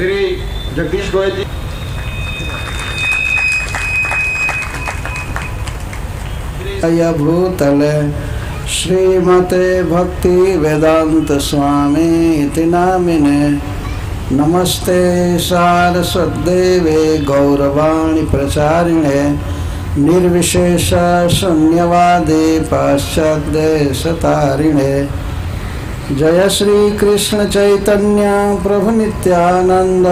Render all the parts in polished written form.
श्री जगदीश गोयिंदी, भूतले श्रीमते भक्ति वेदांत स्वामी इति नामिने नमस्ते सारसद्देवे गौरवाणी प्रचारिणे निर्विशेष शून्यवादे पाश्चादेश तारिणे जय श्री कृष्ण चैतन्य प्रभु नित्यानंद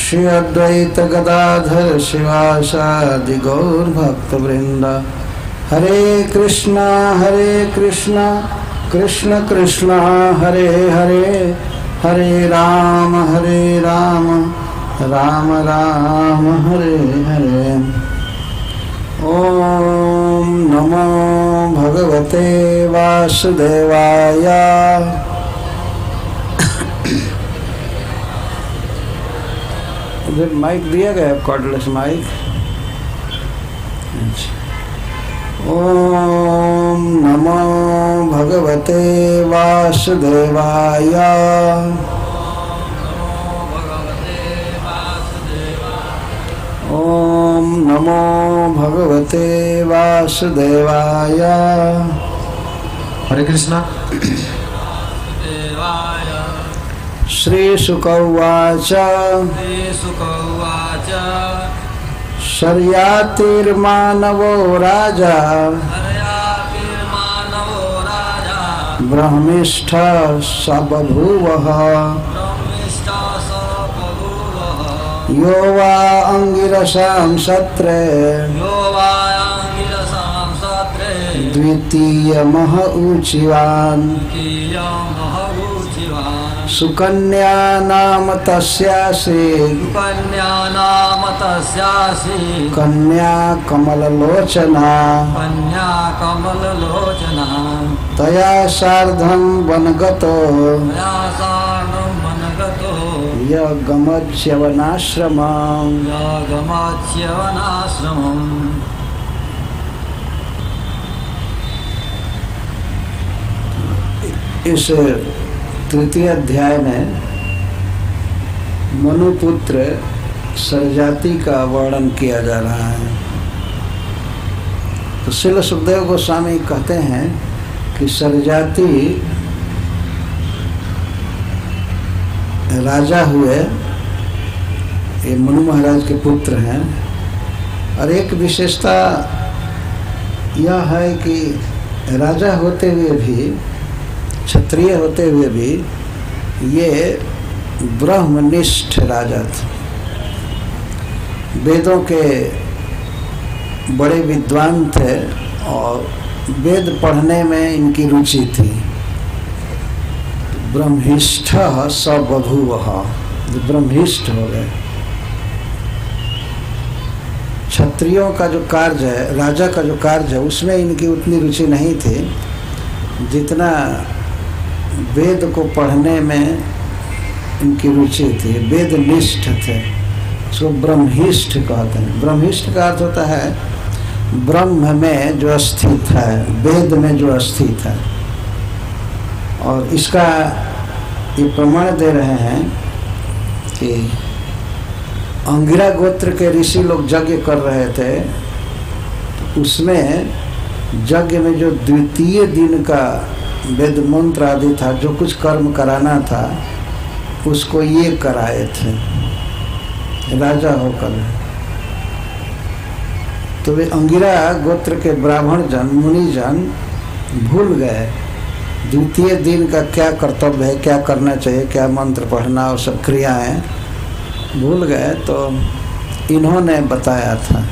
श्री अद्वैत गदाधर श्रीवासा अधिगौर भक्तवृंद। हरे कृष्णा कृष्ण कृष्णा हरे हरे हरे राम राम राम हरे हरे। ओम नमो भगवते वासुदेवाय। माइक दिया गया कॉर्डलेस माइक। ओम नमो भगवते वासुदेवाय। ओम नमो भगवते वासुदेवाय। हरे कृष्णा। श्री सुक उवाच शर्यातिर्मानवो राजा ब्रह्मिष्ठ स बभूवः यो वा अंगिरसां सत्रे द्वितीयमह ऊचिवान् सुकन्या नाम तस्यासी कन्या कमललोचना तया सार्धं वनगतो यगमच्यवनाश्रमं इस तृतीय अध्याय में मनुपुत्र सरजाति का वर्णन किया जा रहा है। तो श्रील सुखदेव गोस्वामी कहते हैं कि सरजाति राजा हुए, ये मनु महाराज के पुत्र हैं। और एक विशेषता यह है कि राजा होते हुए भी, क्षत्रिय होते हुए भी, ये ब्रह्मनिष्ठ राजा थे। वेदों के बड़े विद्वान थे और वेद पढ़ने में इनकी रुचि थी। ब्रह्मिष्ठ स बभूवः, ब्रह्मिष्ठ हो गए। क्षत्रियों का जो कार्य है, राजा का जो कार्य है, उसमें इनकी उतनी रुचि नहीं थी जितना वेद को पढ़ने में इनकी रुचि थी। वेद निष्ठ थे, उसको ब्रह्मिष्ठ कहते हैं। ब्रह्मिष्ठ का अर्थ होता है ब्रह्म में जो स्थित है, वेद में जो स्थित है। और इसका ये प्रमाण दे रहे हैं कि अंगिरा गोत्र के ऋषि लोग यज्ञ कर रहे थे, तो उसमें यज्ञ में जो द्वितीय दिन का वेद मंत्र आदि था, जो कुछ कर्म कराना था, उसको ये कराए थे राजा होकर। तो वे अंगिरा गोत्र के ब्राह्मण जन, मुनि जन भूल गए द्वितीय दिन का क्या कर्तव्य है, क्या करना चाहिए, क्या मंत्र पढ़ना और सब क्रियाएं भूल गए। तो इन्होंने बताया था।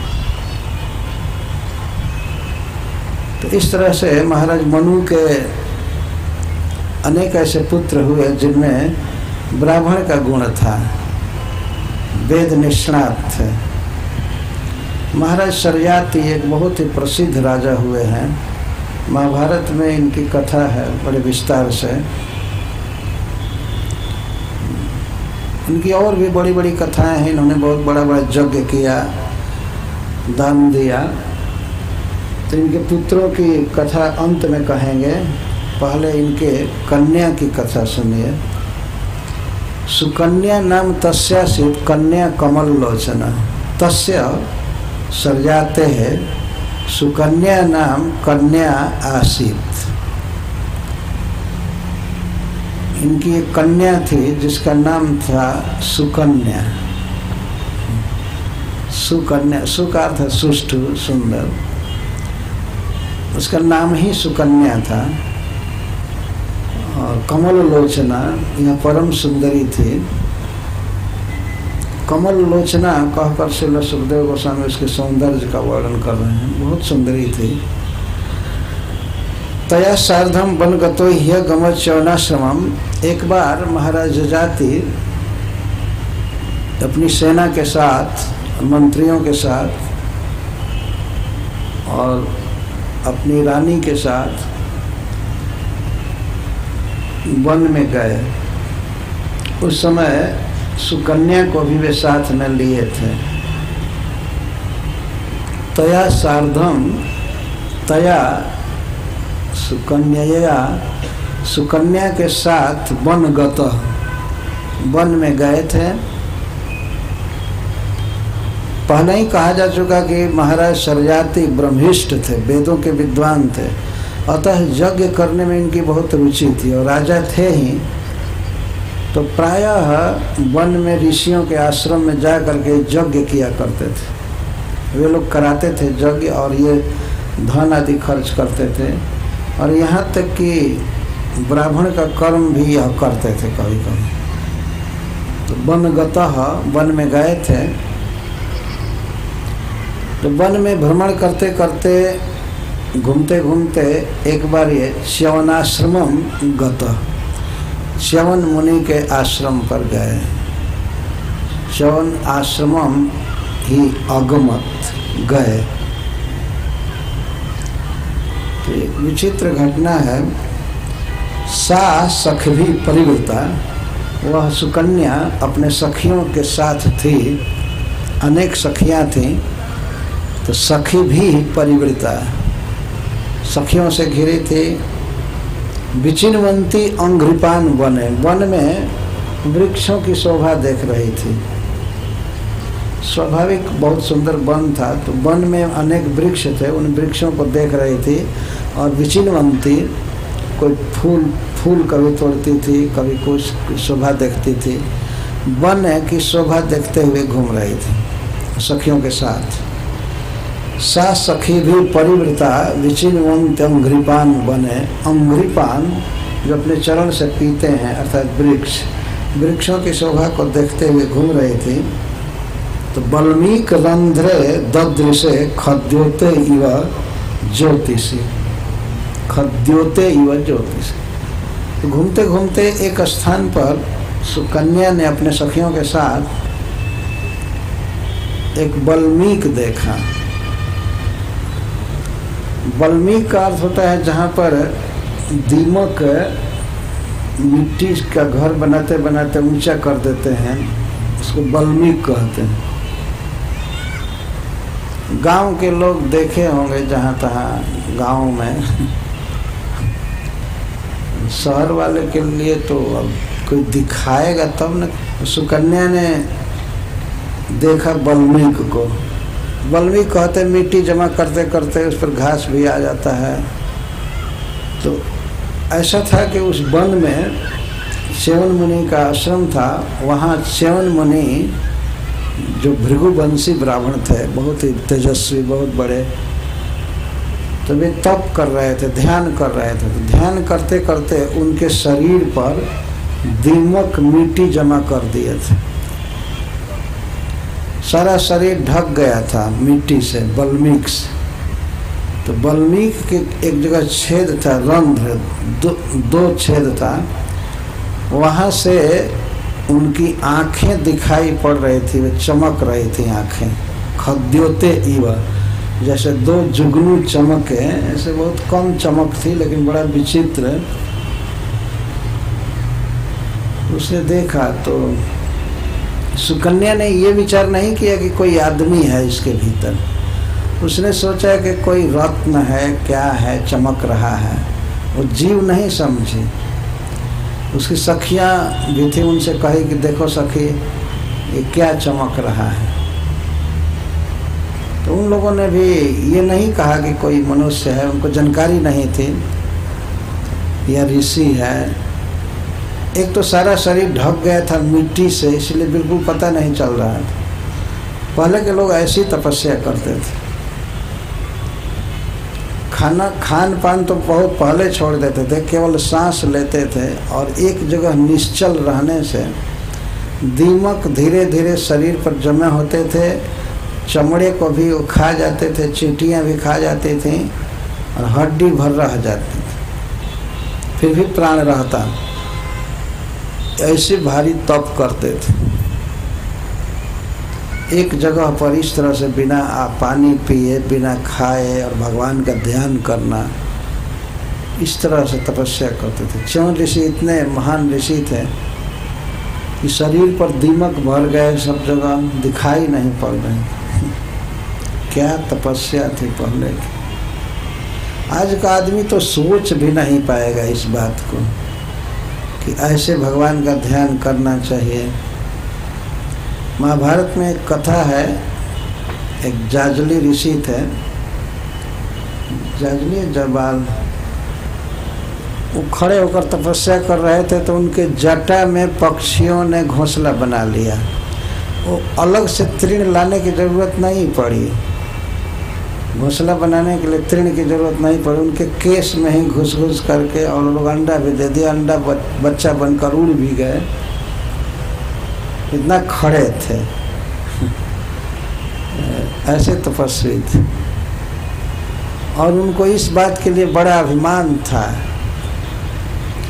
तो इस तरह से महाराज मनु के अनेक ऐसे पुत्र हुए जिनमें ब्राह्मण का गुण था, वेद निष्णात थे। महाराज शर्याति एक बहुत ही प्रसिद्ध राजा हुए हैं। महाभारत में इनकी कथा है बड़े विस्तार से। इनकी और भी बड़ी बड़ी कथाएं हैं। इन्होंने बहुत बड़ा बड़ा यज्ञ किया, दान दिया। तो इनके पुत्रों की कथा अंत में कहेंगे, पहले इनके कन्या की कथा सुनिए। सुकन्या नाम तस्या से कन्या कमल लोचना, तस्य सर्जाते हैं सुकन्या नाम कन्या आसीत। इनकी एक कन्या थी जिसका नाम था सुकन्या। सुकन्या सुकार था सुष्ठ सुंदर, उसका नाम ही सुकन्या था। और कमल लोचना यह परम सुंदरी थी। कमल लोचना कहकर श्रील सुखदेव गोस्वामी उसके सौंदर्य का वर्णन कर रहे हैं, बहुत सुंदरी थी। तया सार्धम बन गतो ह्य गमत च्यवनाश्रमम। एक बार महाराज जजाति अपनी सेना के साथ, मंत्रियों के साथ और अपनी रानी के साथ वन में गए। उस समय सुकन्या को भी वे साथ न लिए थे। तया सार्धम, तया सुकन्या, सुकन्या के साथ वन गत, वन में गए थे। पहले ही कहा जा चुका कि महाराज शर्याति ब्रह्मिष्ट थे, वेदों के विद्वान थे, अतः यज्ञ करने में इनकी बहुत रुचि थी और राजा थे ही। तो प्रायः वन में ऋषियों के आश्रम में जा करके यज्ञ किया करते थे। वे लोग कराते थे यज्ञ और ये धन आदि खर्च करते थे, और यहाँ तक कि ब्राह्मण का कर्म भी यह करते थे कभी कभी। तो वनगतः, वन में गए थे। तो वन में भ्रमण करते करते, घूमते घूमते एक बार ये च्यवनाश्रमम गतः, च्यवन मुनि के आश्रम पर गए। च्यवन आश्रमम ही अगमत गए। एक विचित्र घटना है। सा सखी परिवृता, वह सुकन्या अपने सखियों के साथ थी, अनेक सखियां थीं। तो सखी भी परिवृता, सखियों से घिरी थी। विचिन्वंती अंघ्रिपान वने, वन में वृक्षों की शोभा देख रही थी। स्वाभाविक बहुत सुंदर वन था, तो वन में अनेक वृक्ष थे, उन वृक्षों को देख रही थी। और विचिन्वंती, कोई फूल फूल कभी तोड़ती थी, कभी कुछ शोभा देखती थी। वन की शोभा देखते हुए घूम रही थी सखियों के साथ। सा सखी भी परिवृता विचिन्वंती अंघ्रिपान वने। अंघ्रिपान जो अपने चरण से पीते हैं, अर्थात वृक्ष, वृक्षों की शोभा को देखते हुए घूम रही थी। तो बल्मीक रंध्रे ददृशे खद्योते इव ज्योतिषी, खद्योते इव ज्योतिषी। घूमते घूमते एक स्थान पर सुकन्या ने अपने सखियों के साथ एक बल्मीक देखा। बल्मीक का अर्थ होता है जहाँ पर दीमक मिट्टी का घर बनाते बनाते ऊंचा कर देते हैं, उसको बल्मीक कहते हैं। गांव के लोग देखे होंगे जहाँ तहाँ गांव में। शहर वाले के लिए तो अब कोई दिखाएगा तब न। सुकन्या ने देखा बल्मीक को। बल्मीक कहते मिट्टी जमा करते करते उस पर घास भी आ जाता है। तो ऐसा था कि उस वन में च्यवन मुनि का आश्रम था। वहाँ च्यवन मुनि जो भृगुवंशी ब्राह्मण थे, बहुत ही तेजस्वी, बहुत बड़े, तो वे तप कर रहे थे, ध्यान कर रहे थे। तो ध्यान करते करते उनके शरीर पर दीमक मिट्टी जमा कर दिए थे। सारा शरीर ढक गया था मिट्टी से, बल्मीक से। तो बल्मीक के एक जगह छेद था, रंध्र, दो छेद था। वहाँ से उनकी आँखें दिखाई पड़ रही थी, वे चमक रही थी आँखें। खद्योते इव, जैसे दो जुगनू चमके, ऐसे बहुत कम चमक थी लेकिन बड़ा विचित्र। उसने देखा तो सुकन्या ने ये विचार नहीं किया कि कोई आदमी है इसके भीतर। उसने सोचा कि कोई रत्न है, क्या है चमक रहा है। वो जीव नहीं समझी। उसकी सखियाँ भी थी, उनसे कही कि देखो सखी ये क्या चमक रहा है। तो उन लोगों ने भी ये नहीं कहा कि कोई मनुष्य है, उनको जानकारी नहीं थी, या ऋषि है। एक तो सारा शरीर ढक गया था मिट्टी से, इसलिए बिल्कुल पता नहीं चल रहा था। पहले के लोग ऐसी तपस्या करते थे, खाना खान पान तो बहुत पहले छोड़ देते थे, केवल सांस लेते थे और एक जगह निश्चल रहने से दीमक धीरे धीरे शरीर पर जमे होते थे, चमड़े को भी वो खा जाते थे, चींटियाँ भी खा जाती थीं और हड्डी भर रह जाती थी, फिर भी प्राण रहता। ऐसे भारी तप करते थे एक जगह पर, इस तरह से बिना पानी पिए, बिना खाए और भगवान का ध्यान करना, इस तरह से तपस्या करते थे। च्यवन ऋषि इतने महान ऋषि थे कि शरीर पर दीमक भर गए, सब जगह दिखाई नहीं पड़ रहे। क्या तपस्या थी पहले की। आज का आदमी तो सोच भी नहीं पाएगा इस बात को कि ऐसे भगवान का ध्यान करना चाहिए। महाभारत में एक कथा है, एक जाजली ऋषि थे, जाजली जबाल, वो खड़े होकर तपस्या कर रहे थे तो उनके जटा में पक्षियों ने घोंसला बना लिया। वो अलग से तृण लाने की ज़रूरत नहीं पड़ी, घोंसला बनाने के लिए तृण की ज़रूरत नहीं पड़ी, उनके केस में ही घुस घुस करके और लोग अंडा भी दे दिया। अंडा बच्चा बनकर उड़ भी गए, इतना खड़े थे, ऐसे तपस्वी थे। और उनको इस बात के लिए बड़ा अभिमान था,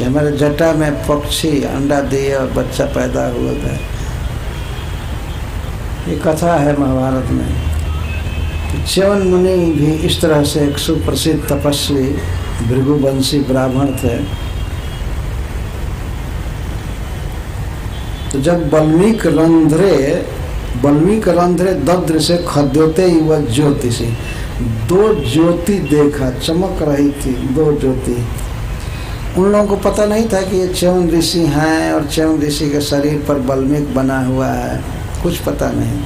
हमारे जटा में पक्षी अंडा दिए और बच्चा पैदा हुआ था। ये कथा है महाभारत में। च्यवन मुनि भी इस तरह से एक सुप्रसिद्ध तपस्वी भृगुवंशी ब्राह्मण थे। तो जब बल्मीक रंध्रे दद्र से खद्योते युवा ज्योतिषी, दो ज्योति देखा, चमक रही थी दो ज्योति। उन लोगों को पता नहीं था कि ये च्यवन ऋषि हैं और च्यवन ऋषि के शरीर पर बल्मीक बना हुआ है, कुछ पता नहीं।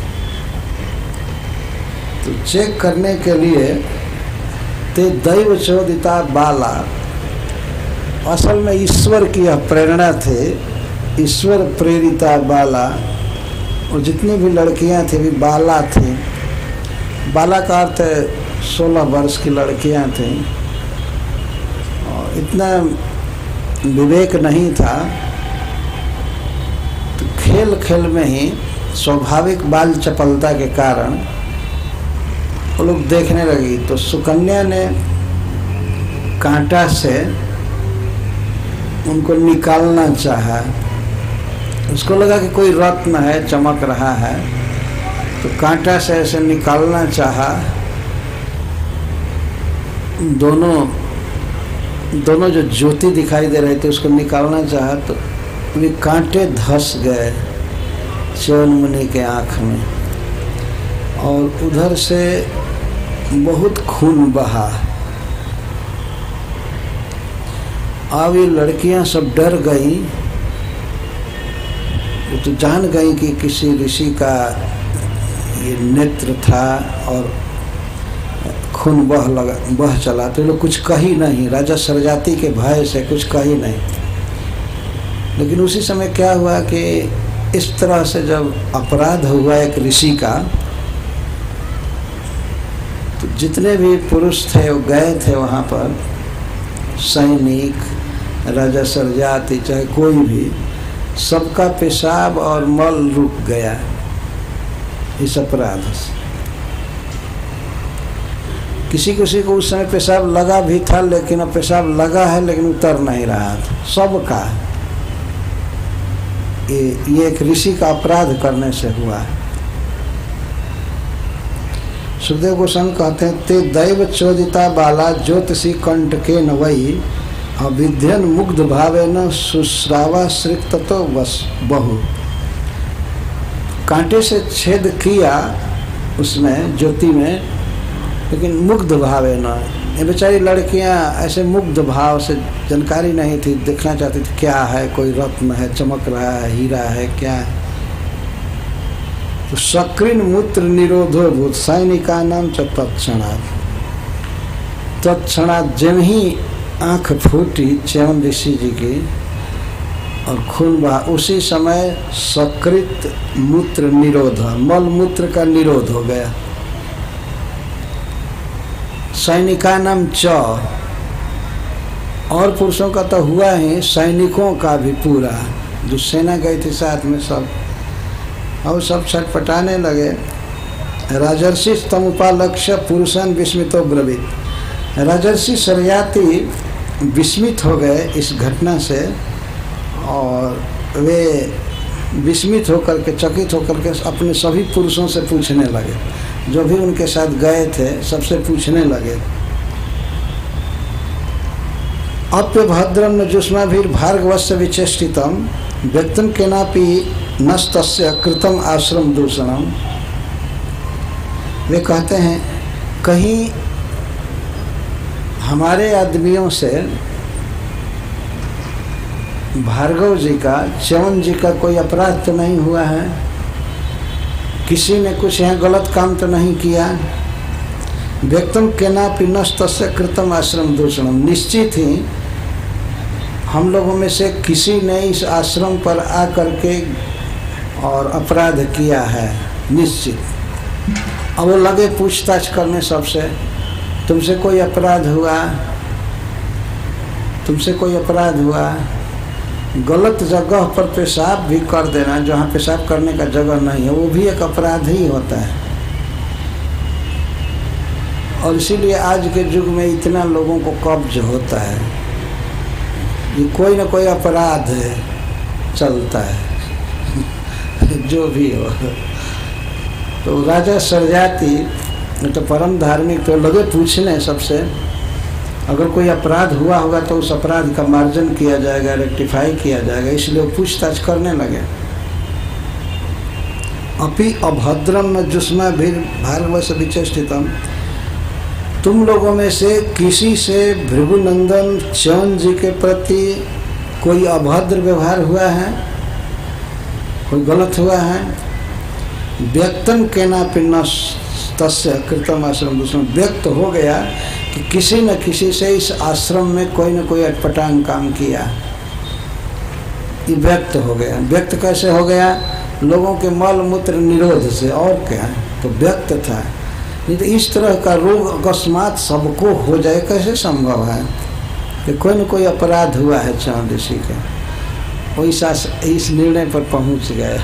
तो चेक करने के लिए ते दैव चोदिता बाला, असल में ईश्वर की यह प्रेरणा थी, ईश्वर प्रेरिता बाला। और जितनी भी लड़कियां थी भी बाला थी, बाला का अर्थ 16 वर्ष की लड़कियां थी। इतना विवेक नहीं था, तो खेल खेल में ही स्वाभाविक बाल चपलता के कारण वो लोग देखने लगी। तो सुकन्या ने कांटा से उनको निकालना चाहा, उसको लगा कि कोई रत्न है चमक रहा है, तो कांटा से ऐसे निकालना चाहा। दोनों जो ज्योति दिखाई दे रहे थे उसको निकालना चाहा तो वे कांटे धस गए च्यवन मुनि के आँख में और उधर से बहुत खून बहा। अब ये लड़कियां सब डर गई, वो तो जान गई कि किसी ऋषि का ये नेत्र था और खून बह चला। तो लोग कुछ कही नहीं, राजा शरजाति के भय से कुछ कही नहीं। लेकिन उसी समय क्या हुआ कि इस तरह से जब अपराध हुआ एक ऋषि का, तो जितने भी पुरुष थे वो गए थे वहाँ पर, सैनिक, राजा शरजाति, चाहे कोई भी, सबका पेशाब और मल रुक गया इस अपराध से। किसी किसी को उस समय पेशाब लगा भी था, लेकिन अब पेशाब लगा है लेकिन उतर नहीं रहा था सबका। ये एक ऋषि का अपराध करने से हुआ। सुखदेव गोस्वामी कहते हैं ते दैव चोदिता बाला ज्योतिषी कंटके नवई अविध्यन मुग्ध भावे न सुश्रावा श्रिक्त तो बस बहु। कांटे से छेद किया उसमें ज्योति में, लेकिन मुग्ध भावे न ये बेचारी लड़कियां ऐसे मुग्ध भाव से, जानकारी नहीं थी, देखना चाहती थी क्या है, कोई रत्न है, चमक रहा है, हीरा है, क्या है। तो सकृन मूत्र निरोधो भूत सैनिका नाम च तत्क्षणात्, तत्क्षणात् जब ही आँख फूटी च्यवन ऋषि जी की और खून बहा, उसी समय सकृत मूत्र निरोध, मल मूत्र का निरोध हो गया। सैनिका नाम च, और पुरुषों का तो हुआ ही, सैनिकों का भी पूरा, जो सेना गए थे साथ में सब, और सब छटपटाने लगे। राजर्षि तमुपालक्ष्य पुरुषान विस्मितो ब्रवीत, राजर्षि शर्याति विस्मित हो गए इस घटना से, और वे विस्मित होकर के, चकित होकर के अपने सभी पुरुषों से पूछने लगे, जो भी उनके साथ गए थे सबसे पूछने लगे। अप्यभद्रम न जुष्माभिर भार्गवस्य विचेष्टितम व्यक्तम केनापि नस्तस्य कृतम आश्रम दूषणम। वे कहते हैं कहीं हमारे आदमियों से भार्गव जी का, च्यवन जी का कोई अपराध तो नहीं हुआ है, किसी ने कुछ यहाँ गलत काम तो नहीं किया। व्यक्तम केनापि नस्तस्य कृतम आश्रम दूषणम, निश्चित ही हम लोगों में से किसी ने इस आश्रम पर आकर के और अपराध किया है निश्चित। अब वो लगे पूछताछ करने सबसे, तुमसे कोई अपराध हुआ, तुमसे कोई अपराध हुआ। गलत जगह पर पेशाब भी कर देना, जहाँ पेशाब करने का जगह नहीं है, वो भी एक अपराध ही होता है। और इसीलिए आज के युग में इतना लोगों को कब्ज होता है, ये कोई ना कोई अपराध है चलता है जो भी हो। तो राजा शर्याति तो परम धार्मिक, तो लगे पूछने सबसे, अगर कोई अपराध हुआ होगा तो उस अपराध का मार्जन किया जाएगा, रेक्टिफाई किया जाएगा, इसलिए पूछताछ करने लगे। अपि अभद्रम न जुष्मा भी भार्गवस्य विचेष्टितम, तुम लोगों में से किसी से भृगुनंदन च्यवन जी के प्रति कोई अभद्र व्यवहार हुआ है, कोई गलत हुआ है। व्यक्तम केनापि नस्तस्य कृतम आश्रम दूषणम, व्यक्त हो गया कि किसी न किसी से इस आश्रम में कोई न कोई अटपटांग काम किया, ये व्यक्त हो गया। व्यक्त कैसे हो गया, लोगों के मल मूत्र निरोध से, और क्या तो व्यक्त था। नहीं तो इस तरह का रोग अकस्मात सबको हो जाए कैसे संभव है, कि कोई न कोई अपराध हुआ है च्यवन ऋषि का, वो इस निर्णय पर पहुंच गए।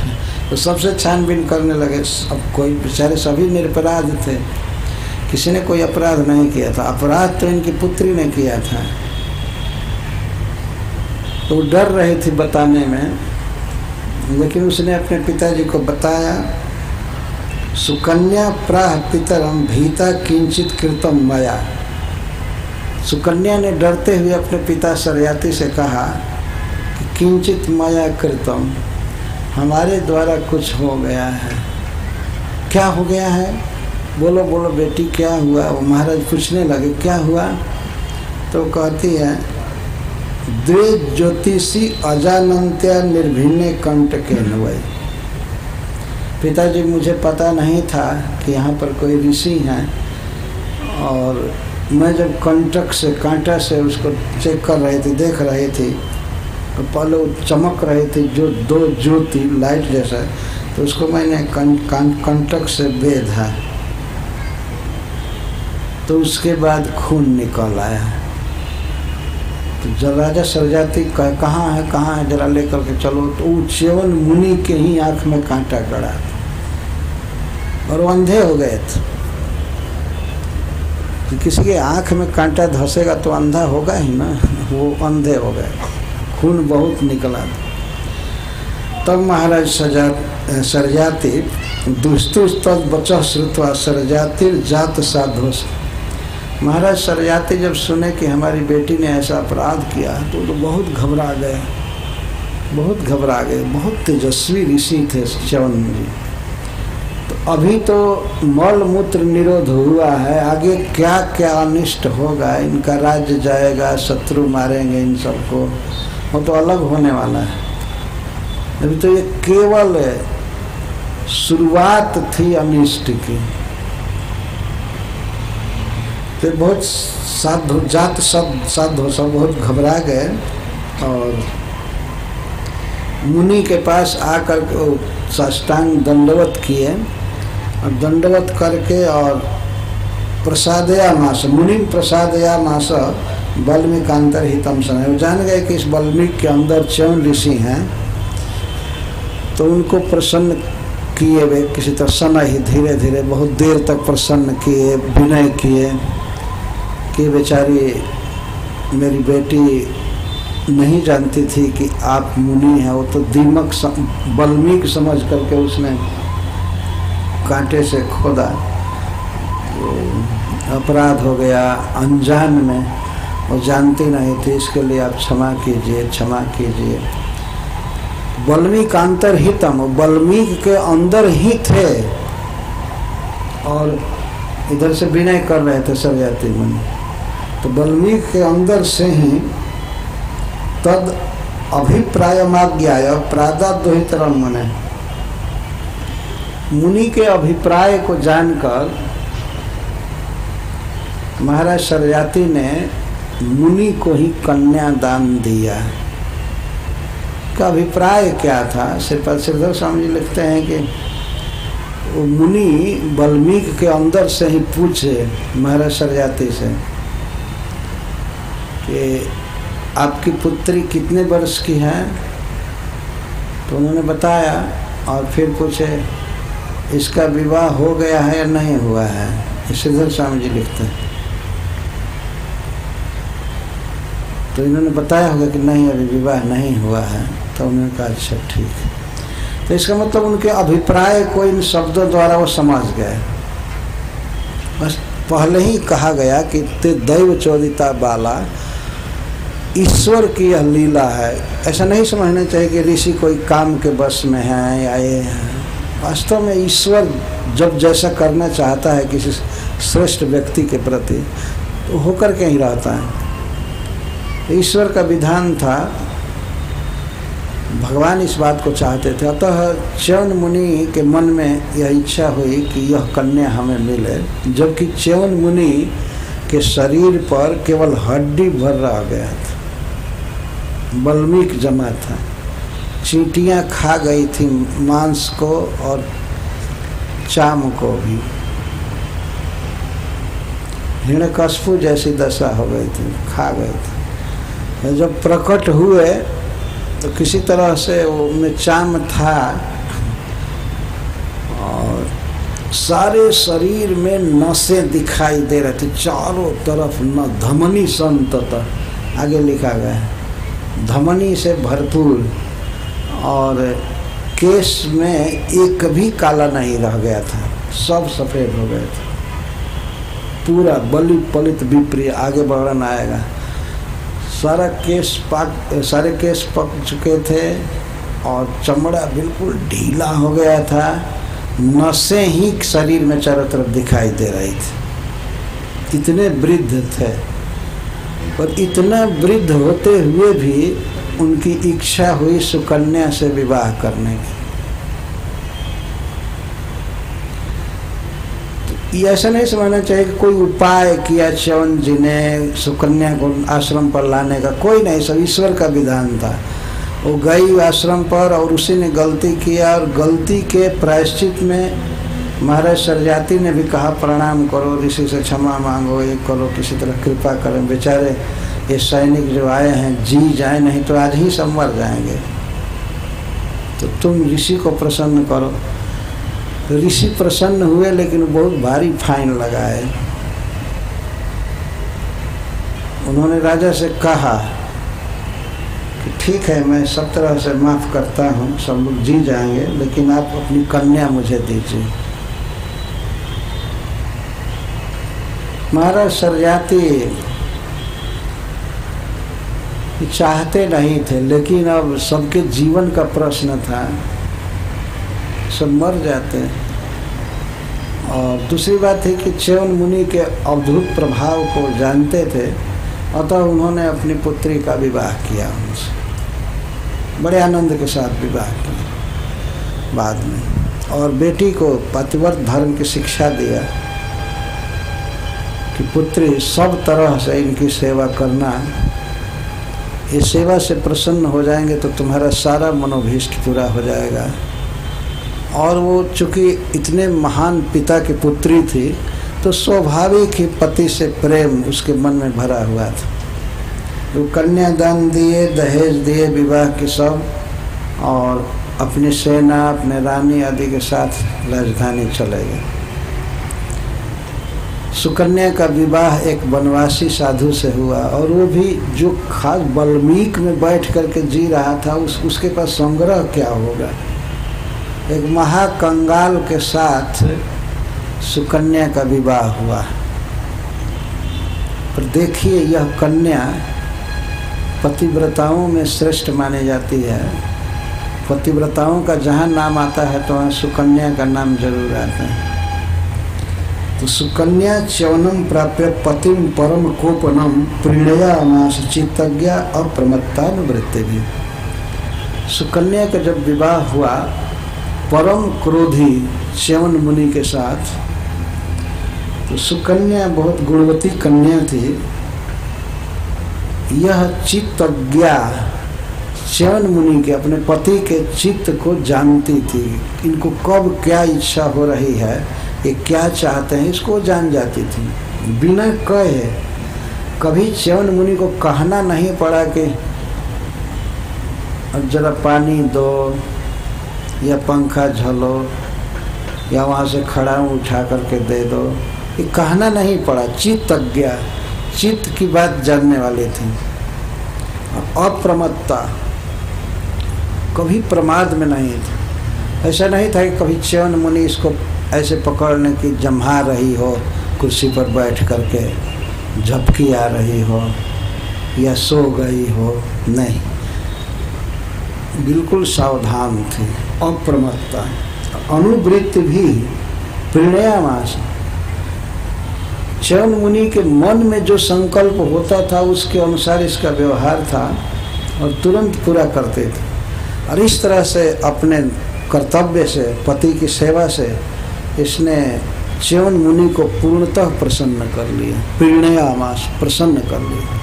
तो सबसे छानबीन करने लगे, अब कोई बेचारे सभी निरपराध थे, किसी ने कोई अपराध नहीं किया था, अपराध तो इनकी पुत्री ने किया था। तो वो डर रही थी बताने में, लेकिन उसने अपने पिताजी को बताया। सुकन्या प्राह पितरम भीता किंचित कृतम मया, सुकन्या ने डरते हुए अपने पिता शर्याति से कहा किंचित माया कृतम, हमारे द्वारा कुछ हो गया है। क्या हो गया है, बोलो बोलो बेटी क्या हुआ। वो महाराज पूछने लगे क्या हुआ, तो कहती है द्वे ज्योतिषी अजानंत्या निर्भिन्ने कंटके नवय, पिताजी मुझे पता नहीं था कि यहाँ पर कोई ऋषि हैं, और मैं जब कंटक से, कांटा से उसको चेक कर रही थी, देख रही थी, पहले चमक रहे थे जो दो ज्योति लाइट जैसा, तो उसको मैंने कंटक से बेधा, तो उसके बाद खून निकल आया। तो जराजा शर्याति कहाँ है, कहाँ है, जरा ले करके चलो। तो वो च्यवन मुनि के ही आँख में कांटा गड़ा और अंधे हो गए थे। तो किसी के आँख में कांटा धंसेगा तो अंधा होगा ही ना, वो अंधे हो गए, खून बहुत निकला। तब महाराज शर्याति दुष्टु तद बचह श्रुत्वा शर्यातिर जात साधोस, महाराज शर्याति जब सुने कि हमारी बेटी ने ऐसा अपराध किया तो बहुत घबरा गए, बहुत घबरा गए। बहुत तेजस्वी ऋषि थे च्यवन जी, तो अभी तो मल मूत्र निरोध हुआ है, आगे क्या क्या अनिष्ट होगा, इनका राज्य जाएगा, शत्रु मारेंगे इन सबको, वो तो अलग होने वाला है। अभी तो ये केवल शुरुआत थी अनिष्ट की। तो बहुत साधु जात सब बहुत घबरा गए और मुनि के पास आकर साष्टांग दंडवत किए और दंडवत करके और प्रसादया मास मुनिम प्रसादया मास बल्मीकांतर हितम सन। वो जान गए कि इस बल्मीक के अंदर च्यवन ऋषि हैं, तो उनको प्रसन्न किए वे किसी तरह समय ही धीरे धीरे बहुत देर तक प्रसन्न किए, विनय किए कि बेचारी मेरी बेटी नहीं जानती थी कि आप मुनि हैं। वो तो दीमक बल्मीक समझ करके उसने कांटे से खोदा, तो अपराध हो गया अनजान में, वो जानती नहीं थी, इसके लिए आप क्षमा कीजिए, क्षमा कीजिए। बल्मीक अंतर हितम, बल्मीक के अंदर ही थे और इधर से विनय कर रहे थे शर्याति मुनि। तो बल्मीक के अंदर से ही तद अभिप्रायमाज्ञाय प्रादाद्वहितरम मुने, मुनि के अभिप्राय को जानकर महाराज शर्याति ने मुनि को ही कन्यादान दिया। का अभिप्राय क्या था? श्रीधर स्वामी जी लिखते हैं कि मुनि बल्मीक के अंदर से ही पूछे महाराज शर्याति से कि आपकी पुत्री कितने वर्ष की है, तो उन्होंने बताया और फिर पूछे इसका विवाह हो गया है या नहीं हुआ है। श्रीधर स्वामी जी लिखते हैं तो इन्होंने बताया होगा कि नहीं अभी विवाह नहीं हुआ है, तो उन्होंने कहा अच्छा ठीक है। तो इसका मतलब उनके अभिप्राय को इन शब्दों द्वारा वो समझ गए। बस पहले ही कहा गया कि ते दैव चोदिता बाला, ईश्वर की यह लीला है। ऐसा नहीं समझना चाहिए कि ऋषि कोई काम के बस में है या ये है। वास्तव में ईश्वर जब जैसा करना चाहता है किसी श्रेष्ठ व्यक्ति के प्रति तो होकर के ही रहता है। ईश्वर का विधान था, भगवान इस बात को चाहते थे। अतः च्यवन मुनि के मन में यह इच्छा हुई कि यह कन्या हमें मिले, जबकि च्यवन मुनि के शरीर पर केवल हड्डी भर रह गया था, बल्मीक जमा था, चींटियाँ खा गई थी मांस को और चाम को भी, हिरण्यकश्यप जैसी दशा हो गई थी, खा गई थी। जब प्रकट हुए तो किसी तरह से उनमें चाम था और सारे शरीर में नसें दिखाई दे रहे थे चारों तरफ, न धमनी संतत आगे लिखा गया है, धमनी से भरपूर, और केस में एक भी काला नहीं रह गया था, सब सफ़ेद हो गए थे, पूरा बलित पलित विप्रिय। आगे वर्णन आएगा। सारे केस पक चुके थे और चमड़ा बिल्कुल ढीला हो गया था, नसें ही शरीर में चारों तरफ दिखाई दे रही थी, इतने वृद्ध थे। और इतना वृद्ध होते हुए भी उनकी इच्छा हुई सुकन्या से विवाह करने की। तो ऐसा नहीं समझना चाहिए कि कोई उपाय किया च्यवन जी ने सुकन्या को आश्रम पर लाने का, कोई नहीं, सब ईश्वर का विधान था। वो गई आश्रम पर और उसी ने गलती किया और गलती के प्रायश्चित में महाराज शर्याति ने भी कहा प्रणाम करो, ऋषि से क्षमा मांगो, ये करो, किसी तरह कृपा करें, बेचारे ये सैनिक जो आए हैं जी जाए, नहीं तो आज ही सब मर जाएंगे, तो तुम ऋषि को प्रसन्न करो। तो ऋषि प्रसन्न हुए लेकिन बहुत भारी फाइन लगाए। उन्होंने राजा से कहा कि ठीक है मैं सब तरह से माफ़ करता हूँ, सब लोग जी जाएंगे, लेकिन आप अपनी कन्या मुझे दीजिए। महाराज शर्याति चाहते नहीं थे, लेकिन अब सबके जीवन का प्रश्न था, सब मर जाते। और दूसरी बात है कि च्यवन मुनि के अवधूत प्रभाव को जानते थे, अतः उन्होंने अपनी पुत्री का विवाह किया उनसे, बड़े आनंद के साथ विवाह किया बाद में, और बेटी को पतिव्रत धर्म की शिक्षा दिया कि पुत्री सब तरह से इनकी सेवा करना, ये सेवा से प्रसन्न हो जाएंगे तो तुम्हारा सारा मनोभीष्ट पूरा हो जाएगा। और वो चूँकि इतने महान पिता की पुत्री थी तो स्वाभाविक ही पति से प्रेम उसके मन में भरा हुआ था। वो कन्यादान दिए, दहेज दिए, विवाह के सब, और अपनी सेना, अपने रानी आदि के साथ राजधानी चले गए। सुकन्या का विवाह एक वनवासी साधु से हुआ, और वो भी जो खास बल्मीक में बैठ करके जी रहा था, उसके पास संग्रह क्या होगा। एक महाकंगाल के साथ सुकन्या का विवाह हुआ। पर देखिए, यह कन्या पतिव्रताओं में श्रेष्ठ मानी जाती है। पतिव्रताओं का जहाँ नाम आता है तो वहाँ सुकन्या का नाम जरूर आता है। तो सुकन्या च्यवनम प्राप्य पतिम परम कोपनम प्रीणया मासचित्तज्ञा और प्रमत्तानुवृत्ति भी। सुकन्या का जब विवाह हुआ परम क्रोधी च्यवन मुनि के साथ, तो सुकन्या बहुत गुणवती कन्या थी। यह चित्तज्ञा च्यवन मुनि के, अपने पति के चित्त को जानती थी। इनको कब क्या इच्छा हो रही है, ये क्या चाहते हैं, इसको जान जाती थी बिना कहे। कभी च्यवन मुनि को कहना नहीं पड़ा कि अब जरा पानी दो या पंखा झलो या वहाँ से खड़ा उठा करके दे दो, ये कहना नहीं पड़ा। चित्तज्ञ, चित्त की बात जानने वाले थे। अप्रमत्ता, कभी प्रमाद में नहीं थे। ऐसा नहीं था कि कभी च्यवन मुनि इसको ऐसे पकड़ने की जम्हा रही हो, कुर्सी पर बैठ करके झपकी आ रही हो या सो गई हो, नहीं, बिल्कुल सावधान थे। अप्रमत्ता अनुवृत्ति भी प्रणयामास, च्यवन मुनि के मन में जो संकल्प होता था उसके अनुसार इसका व्यवहार था और तुरंत पूरा करते थे। और इस तरह से अपने कर्तव्य से, पति की सेवा से इसने च्यवन मुनि को पूर्णतः प्रसन्न कर लिया। प्रणयामास, प्रसन्न कर लिया।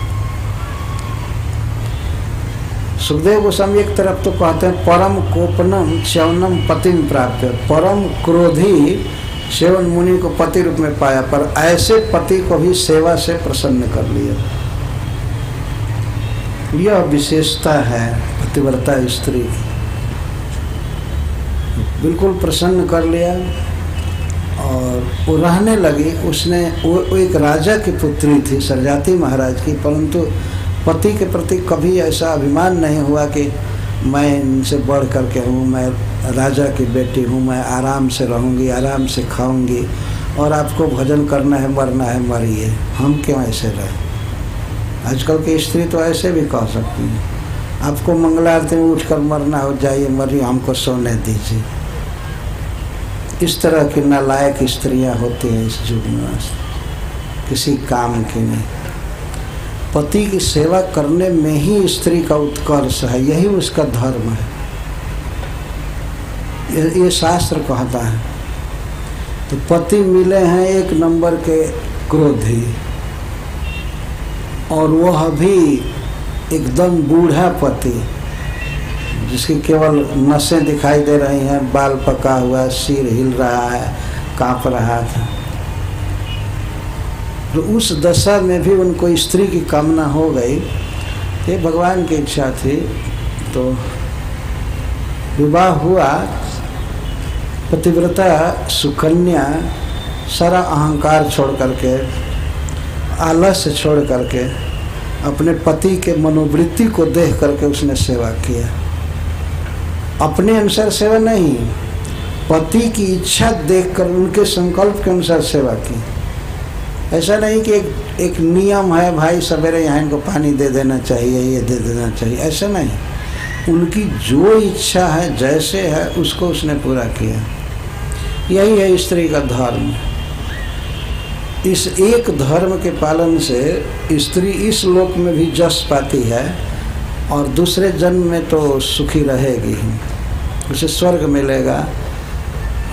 सुखदेव गोस्वामी एक तरफ तो कहते हैं परम कोपनम च्यवनम पतिम प्राप्य, परम क्रोधी च्यवन मुनि को पति रूप में पाया, पर ऐसे पति को भी सेवा से प्रसन्न कर लिया। यह विशेषता है पतिव्रता स्त्री, बिल्कुल प्रसन्न कर लिया। और वो रहने लगी, उसने वो एक राजा की पुत्री थी, शर्याति महाराज की, परंतु पति के प्रति कभी ऐसा अभिमान नहीं हुआ कि मैं इनसे बढ़ करके हूँ, मैं राजा की बेटी हूँ, मैं आराम से रहूँगी, आराम से खाऊँगी, और आपको भजन करना है, मरना है, मरिए, हम क्यों ऐसे रहे। आजकल की स्त्री तो ऐसे भी कह सकती है, आपको मंगल आरती में उठ कर मरना हो, जाइए मरिए, हमको सोने दीजिए। इस तरह की नालायक स्त्रियाँ होती हैं इस युग में, किसी काम की नहीं। पति की सेवा करने में ही स्त्री का उत्कर्ष है, यही उसका धर्म है, ये शास्त्र कहता है। तो पति मिले हैं एक नंबर के क्रोधी, और वह भी एकदम बूढ़ा पति, जिसकी केवल नसें दिखाई दे रही हैं, बाल पका हुआ, सिर हिल रहा है, काँप रहा था। तो उस दशा में भी उनको स्त्री की कामना हो गई। ये भगवान की इच्छा थी। तो विवाह हुआ, पतिव्रता सुकन्या सारा अहंकार छोड़ करके, आलस्य छोड़ करके, अपने पति के मनोवृत्ति को देख करके उसने सेवा किया। अपने अनुसार सेवा नहीं, पति की इच्छा देखकर, उनके संकल्प के अनुसार सेवा की। ऐसा नहीं कि एक नियम है, भाई सवेरे यहाँ इनको पानी दे देना चाहिए, ये दे देना चाहिए, ऐसा नहीं। उनकी जो इच्छा है, जैसे है, उसको उसने पूरा किया। यही है स्त्री का धर्म। इस एक धर्म के पालन से स्त्री इस लोक में भी जस पाती है और दूसरे जन्म में तो सुखी रहेगी, उसे स्वर्ग मिलेगा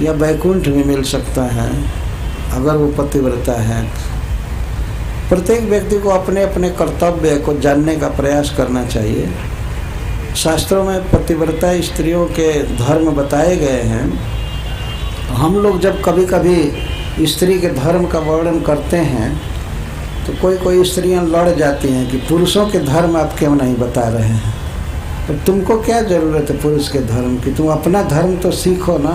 या वैकुंठ भी मिल सकता है अगर वो पतिव्रता है। प्रत्येक व्यक्ति को अपने अपने कर्तव्य को जानने का प्रयास करना चाहिए। शास्त्रों में पतिव्रता स्त्रियों के धर्म बताए गए हैं। हम लोग जब कभी कभी स्त्री के धर्म का वर्णन करते हैं तो कोई कोई स्त्रियां लड़ जाती हैं कि पुरुषों के धर्म आप क्यों नहीं बता रहे हैं, तो तुमको क्या ज़रूरत है पुरुष के धर्म की, तुम अपना धर्म तो सीखो ना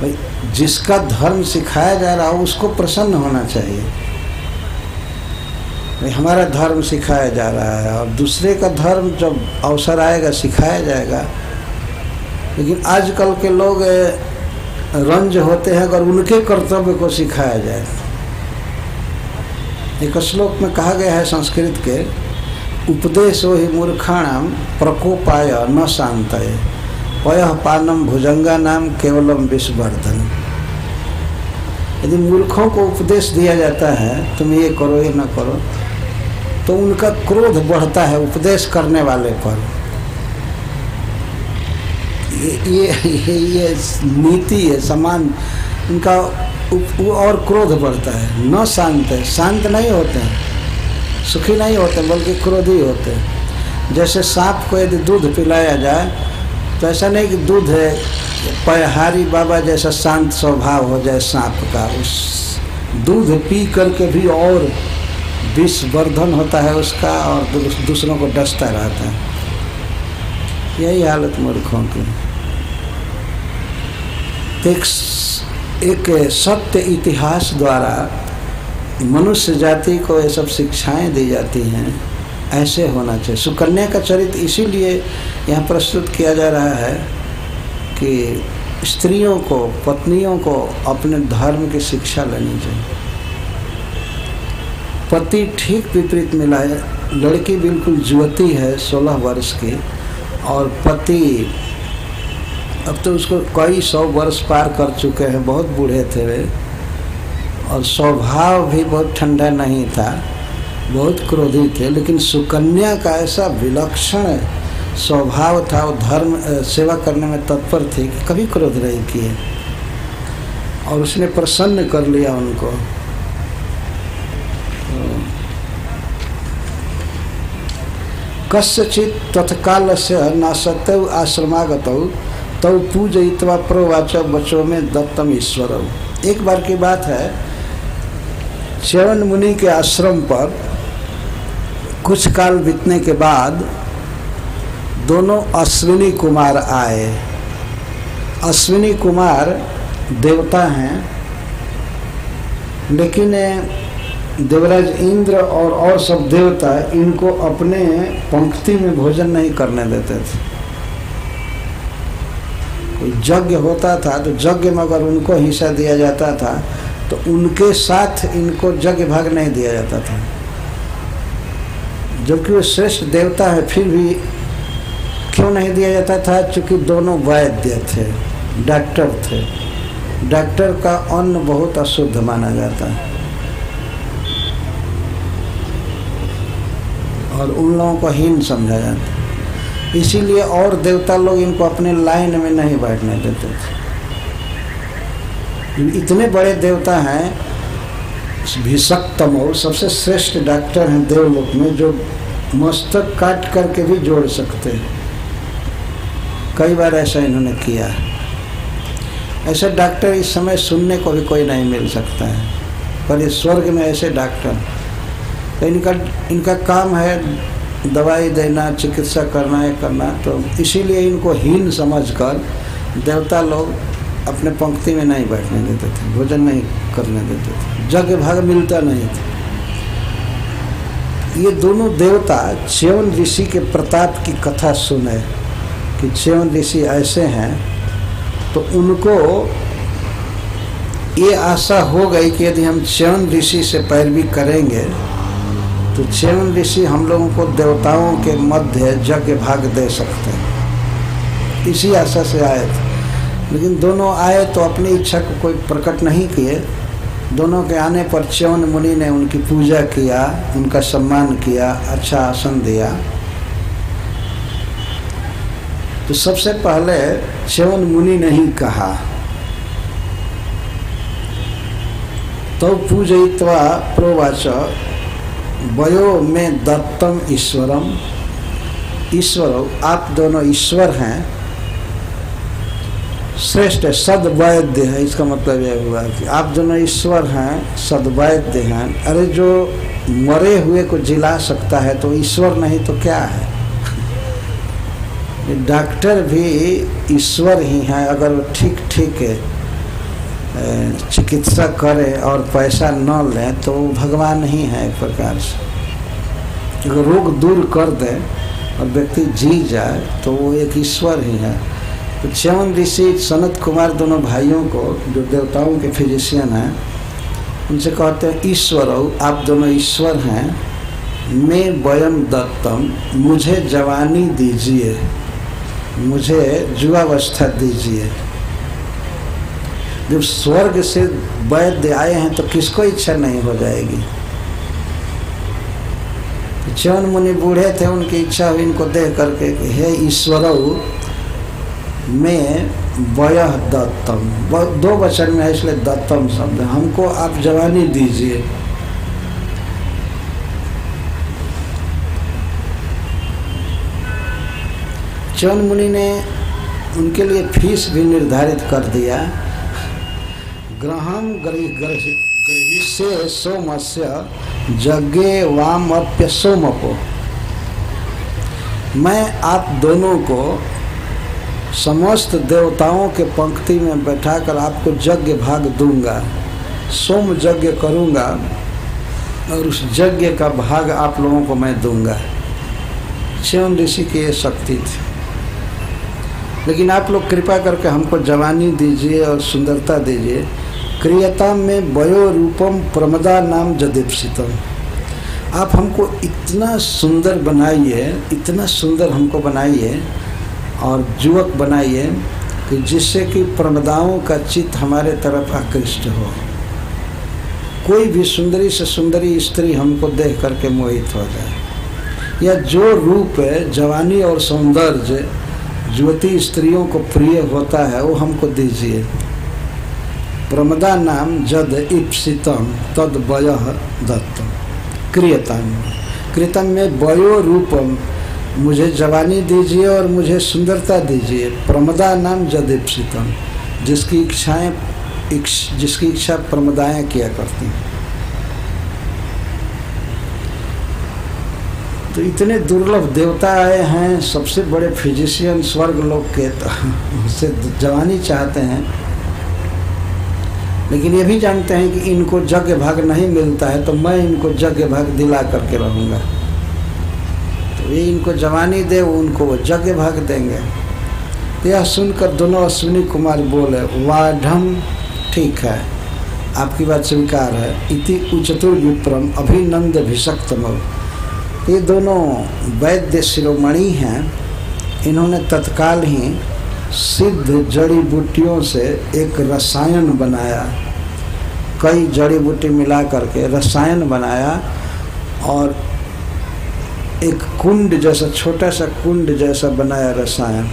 भाई। जिसका धर्म सिखाया जा रहा हो उसको प्रसन्न होना चाहिए भाई, हमारा धर्म सिखाया जा रहा है। और दूसरे का धर्म जब अवसर आएगा सिखाया जाएगा। लेकिन आजकल के लोग रंज होते हैं अगर उनके कर्तव्य को सिखाया जाए। एक श्लोक में कहा गया है संस्कृत के, उपदेशो हि मूर्खाणाम प्रकोपाय न शांतये पयः पानम भुजंगानाम केवलम विषवर्धन। यदि मूर्खों को उपदेश दिया जाता है तुम ये करो ये ना करो तो उनका क्रोध बढ़ता है उपदेश करने वाले पर। ये नीति है समान उनका, और क्रोध बढ़ता है। न शांत है, शांत नहीं होते हैं, सुखी नहीं होते बल्कि क्रोधी होते। जैसे सांप को यदि दूध पिलाया जाए तो ऐसा नहीं कि दूध है पयहारी बाबा जैसा शांत स्वभाव हो जाए सांप का, उस दूध पी करके भी और विषवर्धन होता है उसका और दूसरों को डसता रहता है। यही हालत मूर्खों की। एक सत्य इतिहास द्वारा मनुष्य जाति को ये सब शिक्षाएं दी जाती हैं, ऐसे होना चाहिए। सुकन्या का चरित्र इसीलिए यहाँ प्रस्तुत किया जा रहा है कि स्त्रियों को, पत्नियों को अपने धर्म की शिक्षा लेनी चाहिए। पति ठीक विपरीत मिला है, लड़की बिल्कुल युवती है 16 वर्ष की और पति अब तो उसको कई 100 वर्ष पार कर चुके हैं, बहुत बूढ़े थे वे और स्वभाव भी बहुत ठंडा नहीं था, बहुत क्रोधी थे। लेकिन सुकन्या का ऐसा विलक्षण स्वभाव था, वो धर्म सेवा करने में तत्पर थी, कभी क्रोध नहीं किए और उसने प्रसन्न कर लिया उनको। कस्यचित् तत्कालस्य नासतौ आश्रमागतौ तौ पूजयित्वा प्रोवाच बचो में दत्तम ईश्वरौ। एक बार की बात है, च्यवन मुनि के आश्रम पर कुछ काल बीतने के बाद दोनों अश्विनी कुमार आए। अश्विनी कुमार देवता हैं लेकिन देवराज इंद्र और सब देवता इनको अपने पंक्ति में भोजन नहीं करने देते थे। कोई यज्ञ होता था तो यज्ञ में अगर उनको हिस्सा दिया जाता था तो उनके साथ इनको यज्ञ भाग नहीं दिया जाता था, जबकि वो श्रेष्ठ देवता है। फिर भी क्यों नहीं दिया जाता था? चूँकि दोनों वैद्य थे, डॉक्टर थे। डॉक्टर का अन्न बहुत अशुद्ध माना जाता है और उन लोगों को हीन समझा जाता है, इसीलिए और देवता लोग इनको अपने लाइन में नहीं बैठने देते थे। इतने बड़े देवता हैं, भीषकतम सबसे श्रेष्ठ डॉक्टर हैं देवलोक में, जो मस्तक काट करके भी जोड़ सकते हैं। कई बार ऐसा इन्होंने किया। ऐसे डॉक्टर इस समय सुनने को भी कोई नहीं मिल सकता है, पर इस स्वर्ग में ऐसे डॉक्टर तो इनका काम है दवाई देना, चिकित्सा करना है करना, तो इसीलिए इनको हीन समझकर देवता लोग अपने पंक्ति में नहीं बैठने देते थे, भोजन नहीं करने देते थे, जगह भाग मिलता नहीं था। ये दोनों देवता च्यवन ऋषि के प्रताप की कथा सुने कि च्यवन ऋषि ऐसे हैं, तो उनको ये आशा हो गई कि यदि हम च्यवन ऋषि से पैरवी करेंगे तो च्यवन ऋषि हम लोगों को देवताओं के मध्य जगह भाग दे सकते हैं, इसी आशा से आए थे। लेकिन दोनों आए तो अपनी इच्छा को कोई प्रकट नहीं किए। दोनों के आने पर च्यवन मुनि ने उनकी पूजा किया, उनका सम्मान किया, अच्छा आसन दिया। तो सबसे पहले च्यवन मुनि ने ही कहा तो पूजयित्वा प्रोवाच वयो में दत्तम ईश्वरम, ईश्वर आप दोनों ईश्वर हैं, श्रेष्ठ है, सद्वैद्य है। इसका मतलब यह हुआ कि आप दोनों ईश्वर हैं, सद्वैद्य हैं। अरे जो मरे हुए को जिला सकता है तो ईश्वर नहीं तो क्या है। डॉक्टर भी ईश्वर ही हैं, अगर वो ठीक ठीक चिकित्सा करे और पैसा न ले तो वो भगवान ही है। एक प्रकार से अगर रोग दूर कर दे और व्यक्ति जी जाए तो वो एक ईश्वर ही है। तो च्यवन ऋषि सनत कुमार दोनों भाइयों को, जो देवताओं के फिजिशियन हैं, उनसे कहते हैं ईश्वर आप दोनों ईश्वर हैं, मैं वयम दत्तम मुझे जवानी दीजिए, मुझे युवावस्था दीजिए। जब स्वर्ग से वैद्य आए हैं तो किसको इच्छा नहीं हो जाएगी। च्यवन मुनि बूढ़े थे, उनकी इच्छा हुई इनको देख करके हे ईश्वर मैं वयः दत्तम, दो वचन में है इसलिए दत्तम शब्द, हमको आप जवानी दीजिए। च्यवन मुनि ने उनके लिए फीस भी निर्धारित कर दिया। ग्रहम गृहीष्ये सोमस्य जगे वामप्य सोमपो, मैं आप दोनों को समस्त देवताओं के पंक्ति में बैठाकर आपको यज्ञ भाग दूंगा, सोम यज्ञ करूंगा और उस यज्ञ का भाग आप लोगों को मैं दूंगा। च्यवन ऋषि की ये शक्ति थी। लेकिन आप लोग कृपा करके हमको जवानी दीजिए और सुंदरता दीजिए। क्रियता में वयो रूपम प्रमदा नाम जदीप्सितम, आप हमको इतना सुंदर बनाइए, इतना सुंदर हमको बनाइए और युवक बनाइए कि जिससे कि प्रमदाओं का चित्त हमारे तरफ आकृष्ट हो, कोई भी सुंदरी से सुंदरी स्त्री हमको देख करके मोहित हो जाए। या जो रूप है जवानी और सौंदर्य युवती स्त्रियों को प्रिय होता है वो हमको दीजिए। प्रमदा नाम जद इप्सितम तद वयः दत्तम क्रियतम, क्रियतम में वयो रूपम मुझे जवानी दीजिए और मुझे सुंदरता दीजिए। प्रमदा नाम जदीप्सितम, जिसकी इच्छा प्रमदाएँ किया करती हैं। तो इतने दुर्लभ देवता आए हैं, सबसे बड़े फिजिशियन स्वर्ग लोक के, तो उससे जवानी चाहते हैं। लेकिन ये भी जानते हैं कि इनको यज्ञ भाग नहीं मिलता है तो मैं इनको यज्ञ भाग दिला करके रहूँगा। वे इनको जवानी दे, वो उनको वो यज्ञ भाग देंगे। तो यह सुनकर दोनों अश्विनी कुमार बोले वाढ़म, ठीक है आपकी बात स्वीकार है, इति उचतुर विप्रम अभिनंद भिषक्तम। ये दोनों वैद्य शिरोमणि हैं, इन्होंने तत्काल ही सिद्ध जड़ी बूटियों से एक रसायन बनाया, कई जड़ी बूटी मिला करके रसायन बनाया और एक कुंड जैसा, छोटा सा कुंड जैसा बनाया रसायन।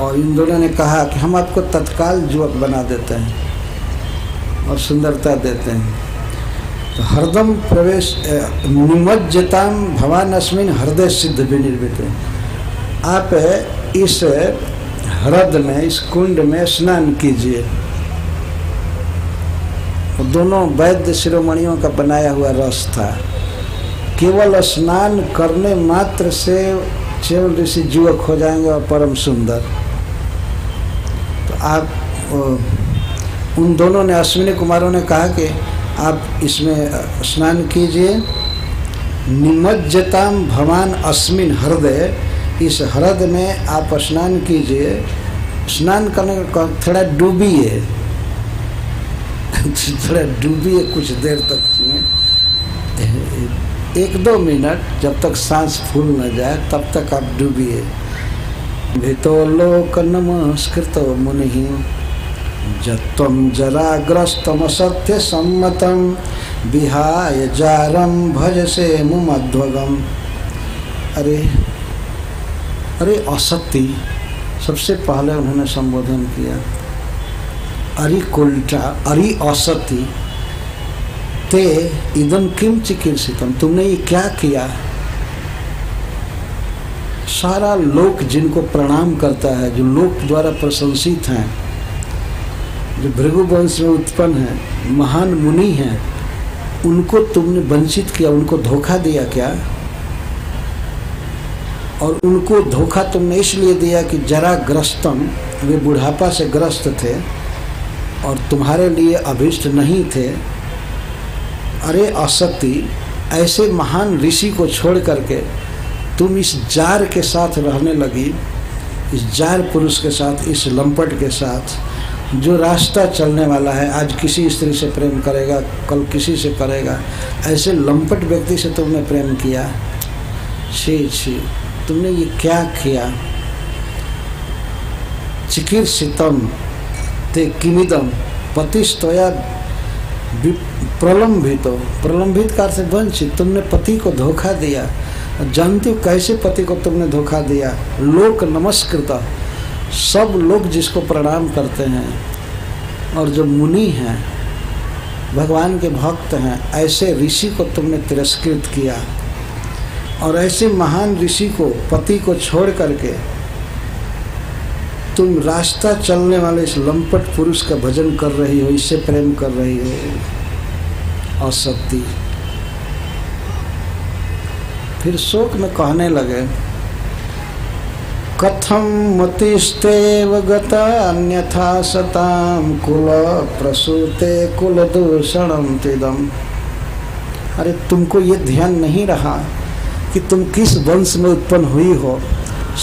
और इन दोनों ने कहा कि हम आपको तत्काल युवक बना देते हैं और सुंदरता देते हैं। तो हरदम प्रवेश निमज्जताम भवान अस्मिन हृदय सिद्ध विनिर्मित, आप इस हृदय में, इस कुंड में स्नान कीजिए। दोनों वैद्य शिरोमणियों का बनाया हुआ रस था। केवल स्नान करने मात्र से च्यवन ऋषि युवक हो जाएंगे और परम सुंदर। तो आप उन दोनों ने, अश्विनी कुमारों ने कहा कि आप इसमें स्नान कीजिए। निमज्जताम भवान अस्मिन हृदय, इस हृदय में आप स्नान कीजिए। स्नान करने का थोड़ा डूबिए, थोड़ा डूबिए कुछ देर तक में, एक दो मिनट, जब तक सांस फूल न जाए तब तक आप डूबिए। भितो लोक नमस्कृत मुनि जत्वं जराग्रस्तम सत्य सम्मतं विहाय जारं भजसे मुमध्वगम। अरे अरे असत्य सबसे पहले उन्होंने संबोधन किया। अरि कुल्टा अरि असत्य ते इदं किम चिकित्सितम, तुमने ये क्या किया। सारा लोक जिनको प्रणाम करता है, जो लोक द्वारा प्रशंसित हैं, जो भृगु वंश में उत्पन्न हैं, महान मुनि हैं, उनको तुमने वंचित किया, उनको धोखा दिया क्या। और उनको धोखा तुमने इसलिए दिया कि जरा ग्रस्तम, वे बुढ़ापा से ग्रस्त थे और तुम्हारे लिए अभिष्ट नहीं थे। अरे असत्य, ऐसे महान ऋषि को छोड़ करके तुम इस जार के साथ रहने लगी, इस जार पुरुष के साथ, इस लंपट के साथ जो रास्ता चलने वाला है, आज किसी स्त्री से प्रेम करेगा, कल किसी से करेगा, ऐसे लंपट व्यक्ति से तुमने प्रेम किया। छी तुमने ये क्या किया। चिकीर्षितम ते किमिदम पतिस्तोया प्रलंभितो, प्रलंभित कार से वंचित, तुमने पति को धोखा दिया। जानते हो कैसे पति को तुमने धोखा दिया। लोक नमस्कृत, सब लोग जिसको प्रणाम करते हैं और जो मुनि हैं, भगवान के भक्त हैं, ऐसे ऋषि को तुमने तिरस्कृत किया। और ऐसे महान ऋषि को, पति को छोड़ करके तुम रास्ता चलने वाले इस लंपट पुरुष का भजन कर रही हो, इससे प्रेम कर रही हो। असत्य। फिर शोक में कहने लगे, कथम मतिस्तेव गता अन्यथा सताम कुल प्रसूते कुल दूषणम तिदम। अरे तुमको ये ध्यान नहीं रहा कि तुम किस वंश में उत्पन्न हुई हो।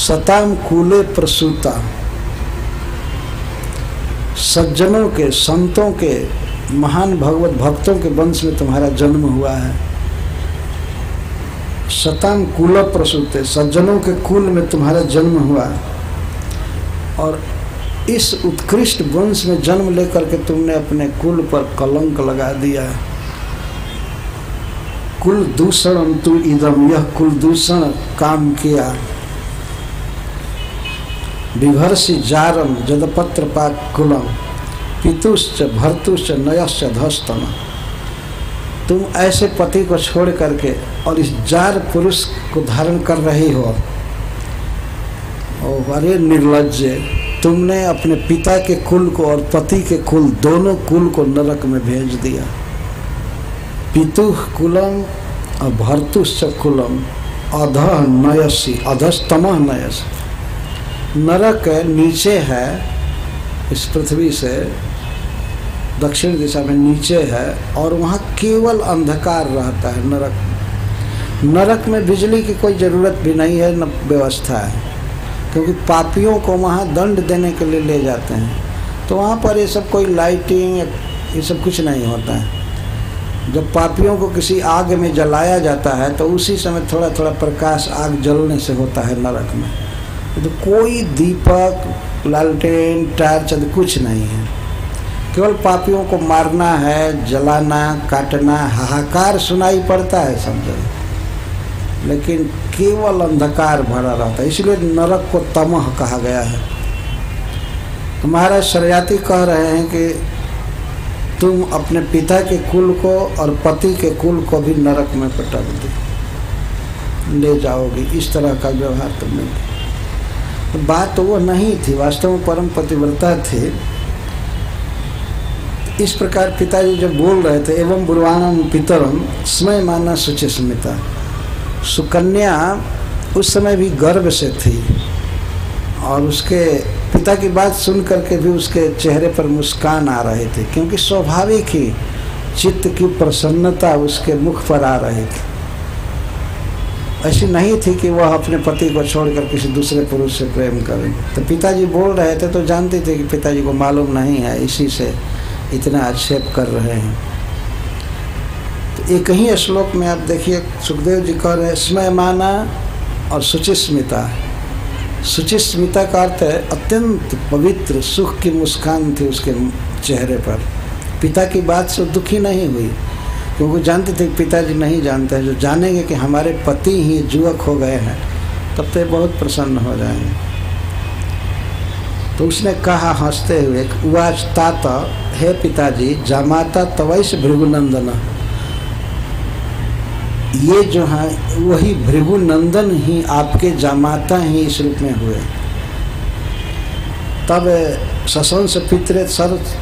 सताम कुले प्रसूता, सज्जनों के, संतों के, महान भगवत भक्तों के वंश में तुम्हारा जन्म हुआ है। सताम कुल प्रसूते, सज्जनों के कुल में तुम्हारा जन्म हुआ। और इस उत्कृष्ट वंश में जन्म लेकर के तुमने अपने कुल पर कलंक लगा दिया। कुल दूषण तु इदम, यह कुल दूषण काम किया। विभर्षि जारम जदपत्र पाक कुलम पितुश्च भर्तुश्च नयश्च धस्तम। तुम ऐसे पति को छोड़ करके और इस जार पुरुष को धारण कर रही हो। और अरे निर्लज्जे, तुमने अपने पिता के कुल को और पति के कुल, दोनों कुल को नरक में भेज दिया। पितुः कुलम और भर्तुश्च कुलम अधः नयसि, अधस्तमः नयसि। नरक नीचे है, इस पृथ्वी से दक्षिण दिशा में नीचे है, और वहाँ केवल अंधकार रहता है। नरक, नरक में बिजली की कोई ज़रूरत भी नहीं है, न व्यवस्था है, क्योंकि पापियों को वहाँ दंड देने के लिए ले जाते हैं। तो वहाँ पर ये सब कोई लाइटिंग ये सब कुछ नहीं होता है। जब पापियों को किसी आग में जलाया जाता है तो उसी समय थोड़ा थोड़ा प्रकाश आग जलने से होता है नरक में। तो कोई दीपक, लालटेन, टार्च कुछ नहीं है, केवल पापियों को मारना है, जलाना, काटना, हाहाकार सुनाई पड़ता है समझो, लेकिन केवल अंधकार भरा रहता है। इसलिए नरक को तमह कहा गया है। तो महाराज शर्याति कह रहे हैं कि तुम अपने पिता के कुल को और पति के कुल को भी नरक में पटक दो, ले जाओगी। इस तरह का व्यवहार तुमने। बात तो वो नहीं थी, वास्तव में परम पतिव्रता थे। इस प्रकार पिताजी जब बोल रहे थे, एवं ब्रुवाणम पितरम स्मय माना सुचि स्मिता। सुकन्या उस समय भी गर्व से थी और उसके पिता की बात सुन करके भी उसके चेहरे पर मुस्कान आ रही थी, क्योंकि स्वाभाविक ही चित्त की प्रसन्नता उसके मुख पर आ रही थी। ऐसी नहीं थी कि वह अपने पति को छोड़कर किसी दूसरे पुरुष से प्रेम करें। तो पिताजी बोल रहे थे तो जानते थे कि पिताजी को मालूम नहीं है, इसी से इतना आक्षेप कर रहे हैं। तो एक ही श्लोक में आप देखिए, सुखदेव जी कह रहे हैं स्मय माना और शुचिस्मिता। शुचिस्मिता का अर्थ है अत्यंत पवित्र, सुख की मुस्कान थी उसके चेहरे पर। पिता की बात से दुखी नहीं हुई, क्योंकि जानते थे पिताजी नहीं जानते हैं, जो जानेंगे कि हमारे पति ही युवक हो गए हैं तब तो बहुत प्रसन्न हो जाएंगे। तो उसने कहा हंसते हुए, वाच ताता, हे पिताजी, जामाता तवैस भृगुनंदन, ये जो है वही भृगुनंदन ही आपके जामाता ही इस रूप में हुए। तब ससंस पितरे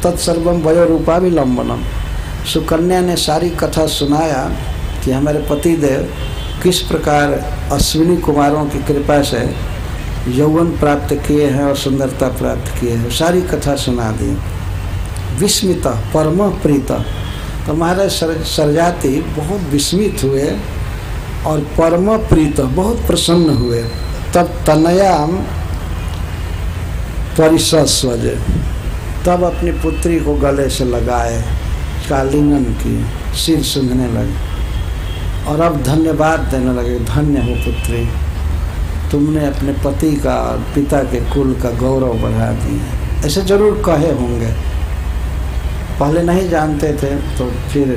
तत्सर्वम वयोरूपाविलंबनम, सुकन्या ने सारी कथा सुनाया कि हमारे पतिदेव किस प्रकार अश्विनी कुमारों की कृपा से यौवन प्राप्त किए हैं और सुंदरता प्राप्त किए हैं। सारी कथा सुना दी। विस्मिता परम प्रीता, तो महाराज शर्याति बहुत विस्मित हुए और परम प्रीता बहुत प्रसन्न हुए। तब तनयाम परिसस्वज, तब अपनी पुत्री को गले से लगाए, कालिंगन की, सिर सूंघने लगे और अब धन्यवाद देने लगे, धन्य हो पुत्री, तुमने अपने पति का और पिता के कुल का गौरव बढ़ा दिया। ऐसे जरूर कहे होंगे, पहले नहीं जानते थे तो फिर।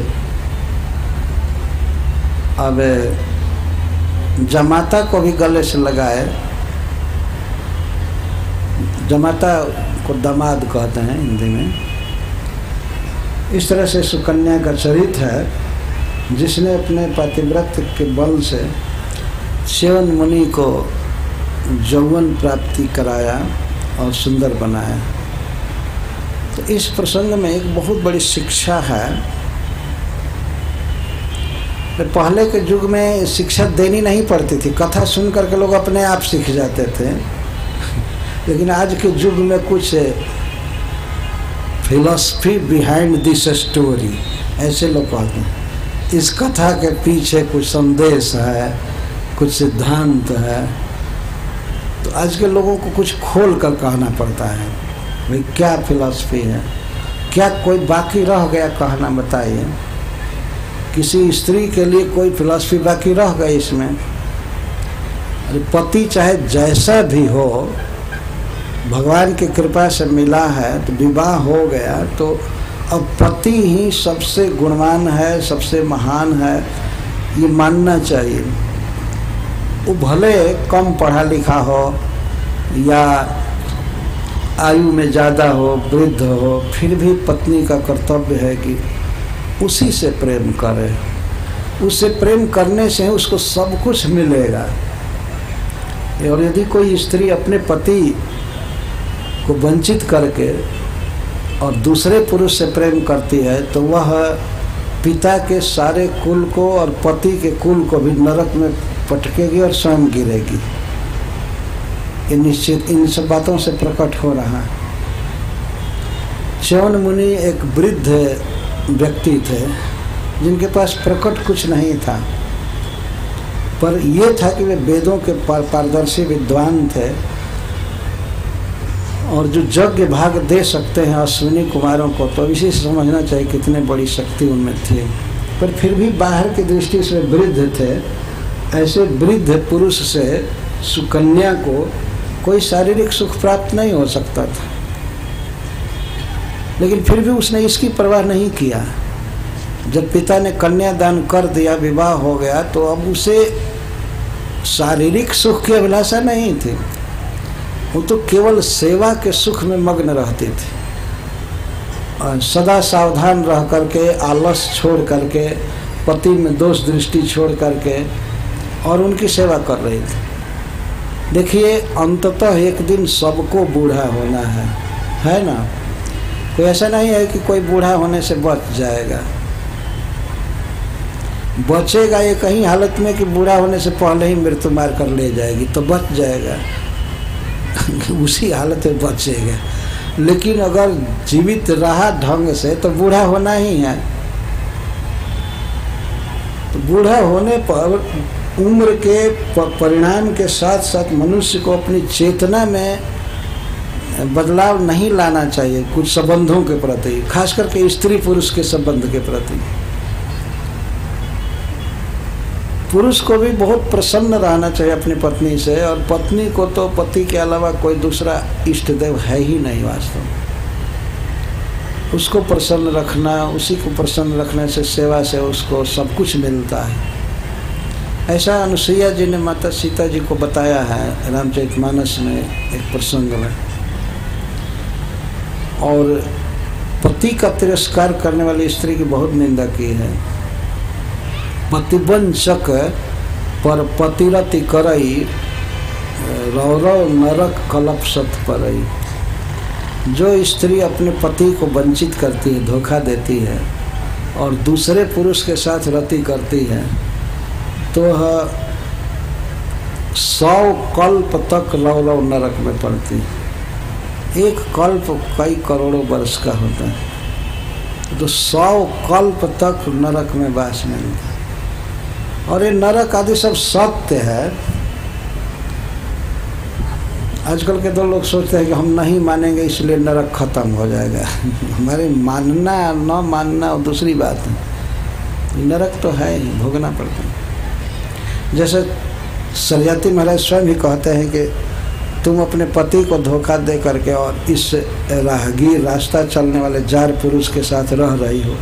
अब जमाता को भी गले से लगाए, जमाता को दामाद कहते हैं हिंदी में। इस तरह से सुकन्या का चरित्र है जिसने अपने पतिव्रत के बल से च्यवन मुनि को यौवन प्राप्ति कराया और सुंदर बनाया। तो इस प्रसंग में एक बहुत बड़ी शिक्षा है। पहले के युग में शिक्षा देनी नहीं पड़ती थी, कथा सुन करके लोग अपने आप सीख जाते थे। लेकिन आज के युग में कुछ फिलॉसफी बिहाइंड दिस स्टोरी ऐसे लोग कहते हैं, इस कथा के पीछे कुछ संदेश है, कुछ सिद्धांत है। तो आज के लोगों को कुछ खोल कर कहना पड़ता है, भाई क्या फिलॉसफी है, क्या कोई बाकी रह गया कहना बताइए, किसी स्त्री के लिए कोई फिलॉसफी बाकी रह गई इसमें? अरे पति चाहे जैसा भी हो, भगवान की कृपा से मिला है तो विवाह हो गया, तो अब पति ही सबसे गुणवान है, सबसे महान है, ये मानना चाहिए। वो भले कम पढ़ा लिखा हो या आयु में ज़्यादा हो, वृद्ध हो, फिर भी पत्नी का कर्तव्य है कि उसी से प्रेम करे। उससे प्रेम करने से उसको सब कुछ मिलेगा। और यदि कोई स्त्री अपने पति को वंचित करके और दूसरे पुरुष से प्रेम करती है तो वह पिता के सारे कुल को और पति के कुल को भी नरक में पटकेगी और स्वयं गिरेगी। ये निश्चित इन सब बातों से प्रकट हो रहा है। च्यवन मुनि एक वृद्ध व्यक्ति थे जिनके पास प्रकट कुछ नहीं था, पर यह था कि वे वेदों के पारदर्शी विद्वान थे और जो यज्ञ भाग दे सकते हैं अश्विनी कुमारों को, तो इसी से समझना चाहिए कितने बड़ी शक्ति उनमें थी। पर फिर भी बाहर की दृष्टि से वृद्ध थे। ऐसे वृद्ध पुरुष से सुकन्या को कोई शारीरिक सुख प्राप्त नहीं हो सकता था, लेकिन फिर भी उसने इसकी परवाह नहीं किया। जब पिता ने कन्यादान कर दिया, विवाह हो गया, तो अब उसे शारीरिक सुख की अभिलाषा नहीं थी, वो तो केवल सेवा के सुख में मग्न रहते थे। और सदा सावधान रह करके, आलस छोड़ करके, पति में दोष दृष्टि छोड़ करके और उनकी सेवा कर रहे थे। देखिए, अंततः एक दिन सबको बूढ़ा होना है ना? कोई ऐसा नहीं है कि कोई बूढ़ा होने से बच जाएगा। बचेगा ये कहीं हालत में कि बूढ़ा होने से पहले ही मृत्यु मार कर ले जाएगी तो बच जाएगा, उसी हालत में बचेगा। लेकिन अगर जीवित रहा ढंग से तो बूढ़ा होना ही है। तो बूढ़ा होने पर उम्र के परिणाम के साथ साथ मनुष्य को अपनी चेतना में बदलाव नहीं लाना चाहिए, कुछ संबंधों के प्रति, खास करके स्त्री पुरुष के संबंध के प्रति। पुरुष को भी बहुत प्रसन्न रहना चाहिए अपनी पत्नी से, और पत्नी को तो पति के अलावा कोई दूसरा इष्टदेव है ही नहीं वास्तव में। उसको प्रसन्न रखना, उसी को प्रसन्न रखने से सेवा से उसको सब कुछ मिलता है। ऐसा अनुसुईया जी ने माता सीता जी को बताया है रामचरितमानस में एक प्रसंग में। और पति का तिरस्कार करने वाली स्त्री की बहुत निंदा की है। पतिवंशक पर पतिरति करई, रौरव नरक कलप सत परई। जो स्त्री अपने पति को वंचित करती है, धोखा देती है और दूसरे पुरुष के साथ रति करती है, तो वह 100 कल्प तक रौरव नरक में पड़ती है। एक कल्प कई करोड़ों वर्ष का होता है, तो 100 कल्प तक नरक में वास मिलता है। और ये नरक आदि सब सत्य है। आजकल के तो लोग सोचते हैं कि हम नहीं मानेंगे इसलिए नरक खत्म हो जाएगा। हमारे मानना न मानना दूसरी बात है, नरक तो है ही, भोगना पड़ता है। जैसे शर्यति महाराज स्वयं ही कहते हैं कि तुम अपने पति को धोखा दे करके और इस राहगीर रास्ता चलने वाले जार पुरुष के साथ रह रही हो,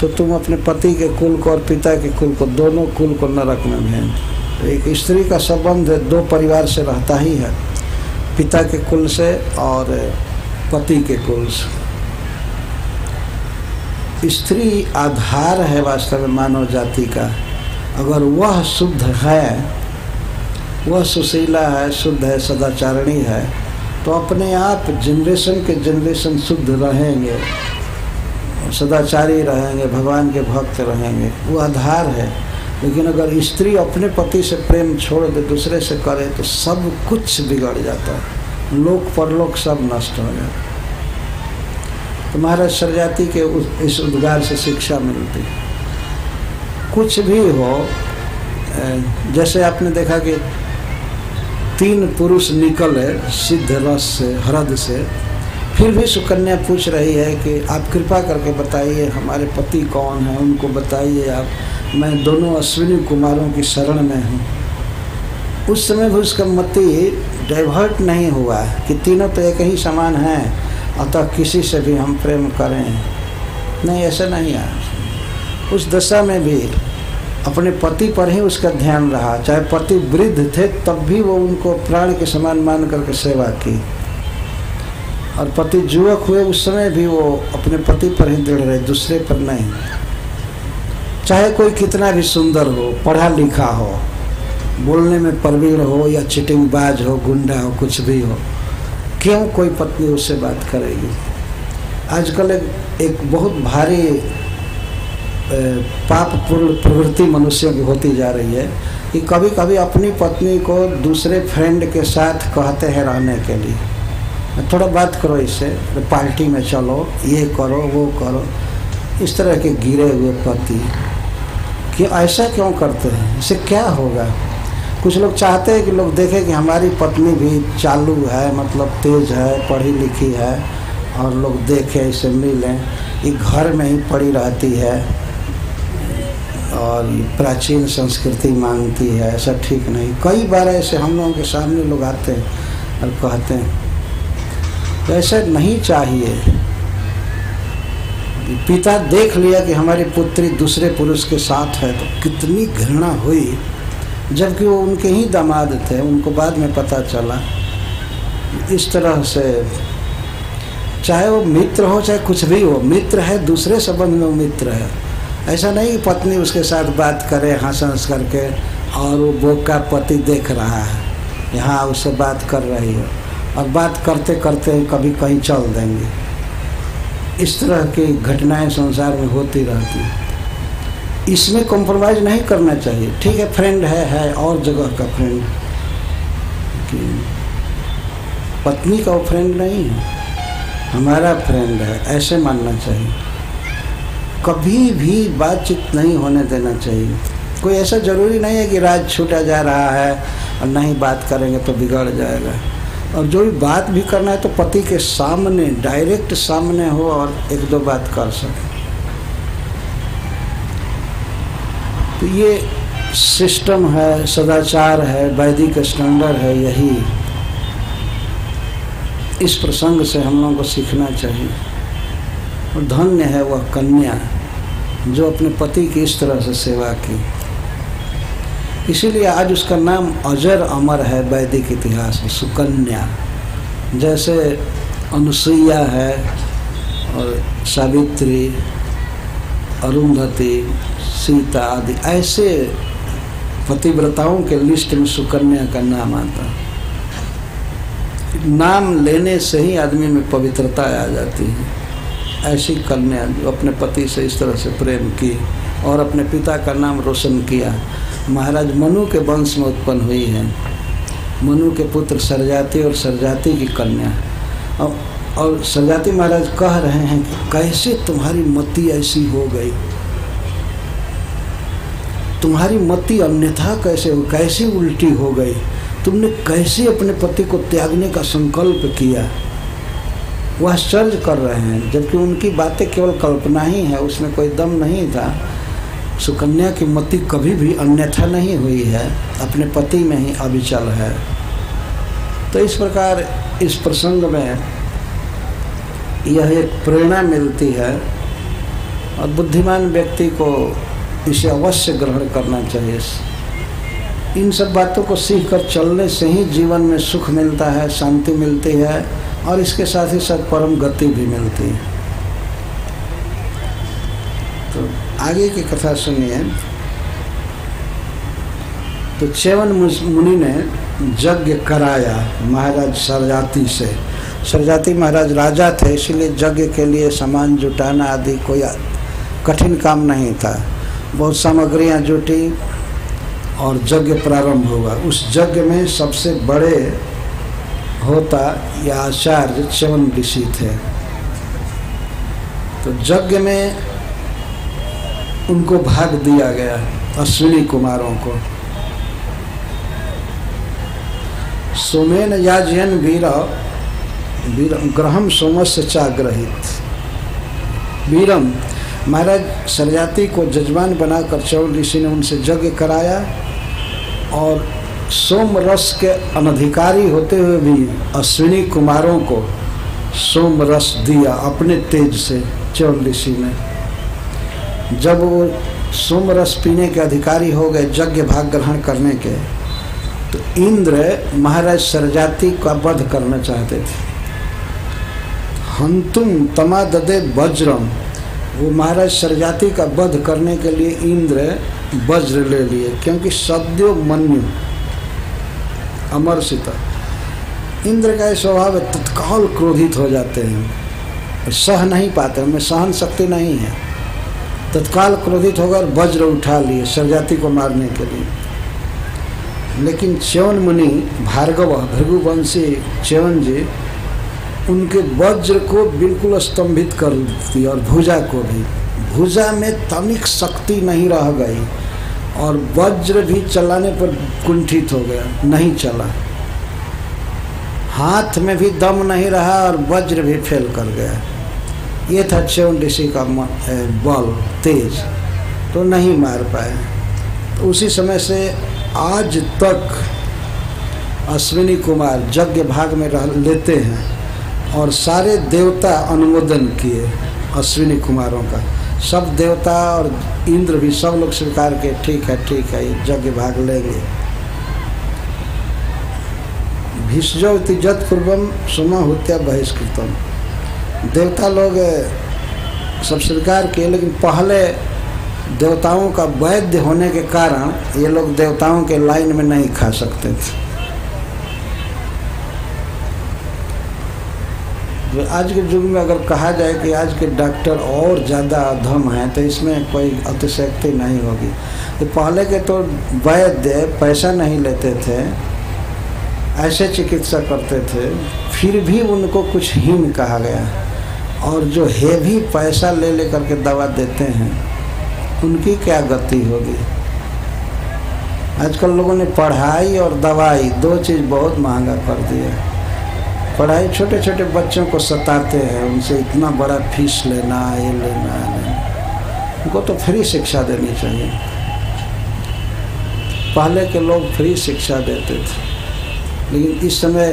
तो तुम अपने पति के कुल को और पिता के कुल को, दोनों कुल को नरक में भेज। तो एक स्त्री का संबंध दो परिवार से रहता ही है, पिता के कुल से और पति के कुल से। स्त्री आधार है वास्तव में मानव जाति का। अगर वह शुद्ध है, वह सुशीला है, शुद्ध है, सदाचारिणी है, तो अपने आप जनरेशन के जनरेशन शुद्ध रहेंगे, सदाचारी रहेंगे, भगवान के भक्त रहेंगे, वो आधार है। लेकिन अगर स्त्री अपने पति से प्रेम छोड़ दे, दूसरे से करे, तो सब कुछ बिगड़ जाता है, लोक परलोक सब नष्ट हो जाता है। तो महाराज शर्यति के इस उद्गार से शिक्षा मिलती। कुछ भी हो, जैसे आपने देखा कि 3 पुरुष निकले सिद्ध रस से, हृदय से, फिर भी सुकन्या पूछ रही है कि आप कृपा करके बताइए हमारे पति कौन हैं, उनको बताइए आप, मैं दोनों अश्विनी कुमारों की शरण में हूँ। उस समय भी उसका मति डाइवर्ट नहीं हुआ कि तीनों तो एक ही समान हैं, अतः किसी से भी हम प्रेम करें, नहीं, ऐसा नहीं है। उस दशा में भी अपने पति पर ही उसका ध्यान रहा। चाहे पति वृद्ध थे, तब भी वो उनको प्राण के समान मान करके सेवा की। और पति युवक हुए, उस समय भी वो अपने पति पर ही दृढ़ रहे, दूसरे पर नहीं। चाहे कोई कितना भी सुंदर हो, पढ़ा लिखा हो, बोलने में प्रवीण हो, या चिटिंगबाज हो, गुंडा हो, कुछ भी हो, क्यों कोई पत्नी उससे बात करेगी? आजकल एक बहुत भारी पापपूर्ण प्रवृत्ति मनुष्यों की होती जा रही है कि कभी कभी अपनी पत्नी को दूसरे फ्रेंड के साथ कहते हैं रहने के लिए, थोड़ा बात करो इससे, पार्टी में चलो, ये करो, वो करो। इस तरह के गिरे हुए पति कि ऐसा क्यों करते हैं, इससे क्या होगा? कुछ लोग चाहते हैं कि लोग देखें कि हमारी पत्नी भी चालू है, मतलब तेज है, पढ़ी लिखी है, और लोग देखें, इसे मिलें। ये घर में ही पड़ी रहती है और प्राचीन संस्कृति मांगती है, ऐसा ठीक नहीं। कई बार ऐसे हम लोगों के सामने लोग आते हैं और कहते हैं, तो ऐसा नहीं चाहिए। पिता देख लिया कि हमारी पुत्री दूसरे पुरुष के साथ है, तो कितनी घृणा हुई, जबकि वो उनके ही दामाद थे, उनको बाद में पता चला। इस तरह से चाहे वो मित्र हो, चाहे कुछ भी हो, मित्र है, दूसरे संबंध में मित्र है। ऐसा नहीं कि पत्नी उसके साथ बात करे हंस हंस करके, और वो बोका पति देख रहा है, यहाँ उससे बात कर रही हो, और बात करते करते कभी कहीं चल देंगे। इस तरह की घटनाएं संसार में होती रहती हैं। इसमें कॉम्प्रोमाइज़ नहीं करना चाहिए। ठीक है, फ्रेंड है और जगह का फ्रेंड, पत्नी का वो फ्रेंड नहीं है, हमारा फ्रेंड है, ऐसे मानना चाहिए। कभी भी बातचीत नहीं होने देना चाहिए। कोई ऐसा ज़रूरी नहीं है कि राज छूटा जा रहा है और नहीं बात करेंगे तो बिगड़ जाएगा। और जो भी बात भी करना है तो पति के सामने, डायरेक्ट सामने हो, और 1-2 बात कर सके। तो ये सिस्टम है, सदाचार है, वैदिक स्टैंडर्ड है, यही इस प्रसंग से हम लोगों को सीखना चाहिए। और धन्य है वह कन्या जो अपने पति की इस तरह से सेवा की, इसीलिए आज उसका नाम अजर अमर है वैदिक इतिहास में। सुकन्या जैसे अनुसुईया है और सावित्री, अरुंधति, सीता आदि, ऐसे पतिव्रताओं के लिस्ट में सुकन्या का नाम आता। नाम लेने से ही आदमी में पवित्रता आ जाती है। ऐसी कन्या जो अपने पति से इस तरह से प्रेम की और अपने पिता का नाम रोशन किया, महाराज मनु के वंश में उत्पन्न हुई है। मनु के पुत्र शर्याति और शर्याति की कन्या। और शर्याति महाराज कह रहे हैं कि कैसे तुम्हारी मति ऐसी हो गई, तुम्हारी मति अन्यथा कैसे हो, कैसे उल्टी हो गई, तुमने कैसे अपने पति को त्यागने का संकल्प किया। वह आश्चर्य कर रहे हैं, जबकि उनकी बातें केवल कल्पना ही है, उसमें कोई दम नहीं था। सुकन्या की मति कभी भी अन्यथा नहीं हुई है, अपने पति में ही अविचल है। तो इस प्रकार इस प्रसंग में यह एक प्रेरणा मिलती है और बुद्धिमान व्यक्ति को इसे अवश्य ग्रहण करना चाहिए। इन सब बातों को सीखकर चलने से ही जीवन में सुख मिलता है, शांति मिलती है और इसके साथ ही साथ परम गति भी मिलती है। तो आगे की कथा सुनिए। तो च्यवन मुनि ने यज्ञ कराया महाराज शर्याति से। शर्याति महाराज राजा थे, इसलिए यज्ञ के लिए सामान जुटाना आदि कोई कठिन काम नहीं था। बहुत सामग्रियाँ जुटी और यज्ञ प्रारंभ हुआ। उस यज्ञ में सबसे बड़े होता या आचार्य च्यवन ऋषि थे। तो यज्ञ में उनको भाग दिया गया, अश्विनी कुमारों को। सोमेन याजयन वीरा ग्रहम सोमस्य चाग्रहित वीरम। महाराज शर्याति को जजमान बनाकर च्यवन ऋषि ने उनसे यज्ञ कराया और सोम रस के अनधिकारी होते हुए भी अश्विनी कुमारों को सोम रस दिया अपने तेज से च्यवन ऋषि ने। जब वो सोम रस पीने के अधिकारी हो गए यज्ञ भाग ग्रहण करने के, तो इंद्र महाराज शर्याति का वध करना चाहते थे। हंतुम तमा ददे वज्रम, वो महाराज शर्याति का वध करने के लिए इंद्र वज्र ले लिए, क्योंकि सद्यो मनु अमर सीता। इंद्र का स्वभाव है तत्काल क्रोधित हो जाते हैं, सह नहीं पाते, उनमें सहन शक्ति नहीं है। तत्काल क्रोधित होकर वज्र उठा लिए शर्याति को मारने के लिए। लेकिन च्यवन मुनि भार्गव भृगुवंशी च्यवन जी, उनके वज्र को बिल्कुल स्तंभित कर दी और भुजा को भी। भुजा में तनिक शक्ति नहीं रह गई और वज्र भी चलाने पर कुंठित हो गया, नहीं चला। हाथ में भी दम नहीं रहा और वज्र भी फेल कर गया। ये था च्यवन ऋषि का बल, तेज, तो नहीं मार पाए। तो उसी समय से आज तक अश्विनी कुमार यज्ञ भाग में रह लेते हैं और सारे देवता अनुमोदन किए अश्विनी कुमारों का। सब देवता और इंद्र भी, सब लोग स्वीकार किए, ठीक है यज्ञ भाग लेंगे। भीष्जोति जत पूर्वम सुमा होत्या बहिष्कृतम, देवता लोग सब स्वीकार किए। लेकिन पहले देवताओं का वैध होने के कारण ये लोग देवताओं के लाइन में नहीं खा सकते थे। तो आज के युग में अगर कहा जाए कि आज के डॉक्टर और ज़्यादा अधम हैं, तो इसमें कोई अतिशयोक्ति नहीं होगी। तो पहले के तो वैद्य पैसा नहीं लेते थे, ऐसे चिकित्सा करते थे, फिर भी उनको कुछ हीन कहा गया। और जो हैवी पैसा ले लेकर के दवा देते हैं, उनकी क्या गति होगी। आजकल लोगों ने पढ़ाई और दवाई दो चीज़ बहुत महंगा कर दिया। पढ़ाई, छोटे छोटे बच्चों को सताते हैं, उनसे इतना बड़ा फीस लेना, ये लेना, उनको तो फ्री शिक्षा देनी चाहिए। पहले के लोग फ्री शिक्षा देते थे, लेकिन इस समय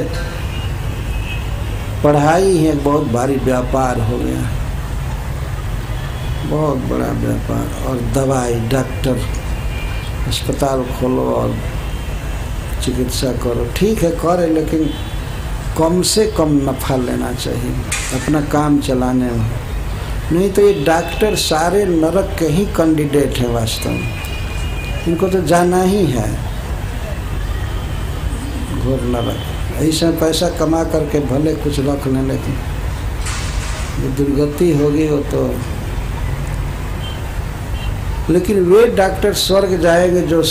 पढ़ाई है बहुत भारी व्यापार हो गया, बहुत बड़ा व्यापार। और दवाई, डॉक्टर, अस्पताल खोलो और चिकित्सा करो, ठीक है करे, लेकिन कम से कम नफा लेना चाहिए अपना काम चलाने में। नहीं तो ये डॉक्टर सारे नरक के ही कैंडिडेट हैं वास्तव में, इनको तो जाना ही है घोर नरक। ऐसे पैसा कमा करके भले कुछ रख लें, लेकिन जो दुर्गति होगी वो तो। लेकिन वे डॉक्टर स्वर्ग जाएंगे जो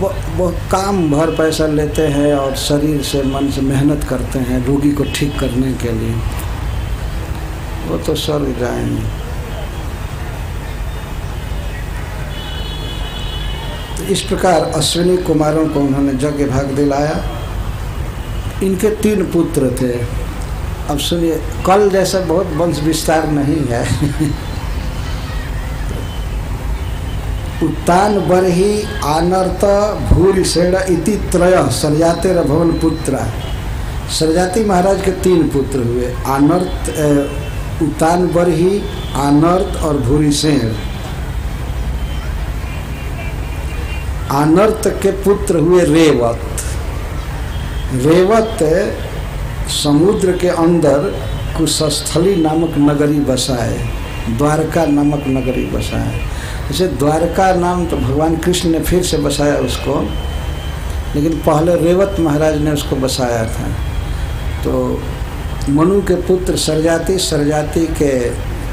बहुत काम भर पैसा लेते हैं और शरीर से मन से मेहनत करते हैं रोगी को ठीक करने के लिए, वो तो स्वर्ग जाएंगे। तो इस प्रकार अश्विनी कुमारों को उन्होंने यज्ञ भाग दिलाया। इनके 3 पुत्र थे। अब सुनिए, कल जैसा बहुत वंश विस्तार नहीं है। उत्तान बरही आनर्त भूरिसेण इति त्रय शर्यातिर भवन पुत्रा। शर्याति महाराज के 3 पुत्र हुए, आनर्त, उत्तान बरही, आनर्त और भूरिसेण। आनर्त के पुत्र हुए रेवत। रेवत समुद्र के अंदर कुशस्थली नामक नगरी बसाए, द्वारका नामक नगरी बसाए। जैसे द्वारका नाम तो भगवान कृष्ण ने फिर से बसाया उसको, लेकिन पहले रेवत महाराज ने उसको बसाया था। तो मनु के पुत्र शर्याति, शर्याति के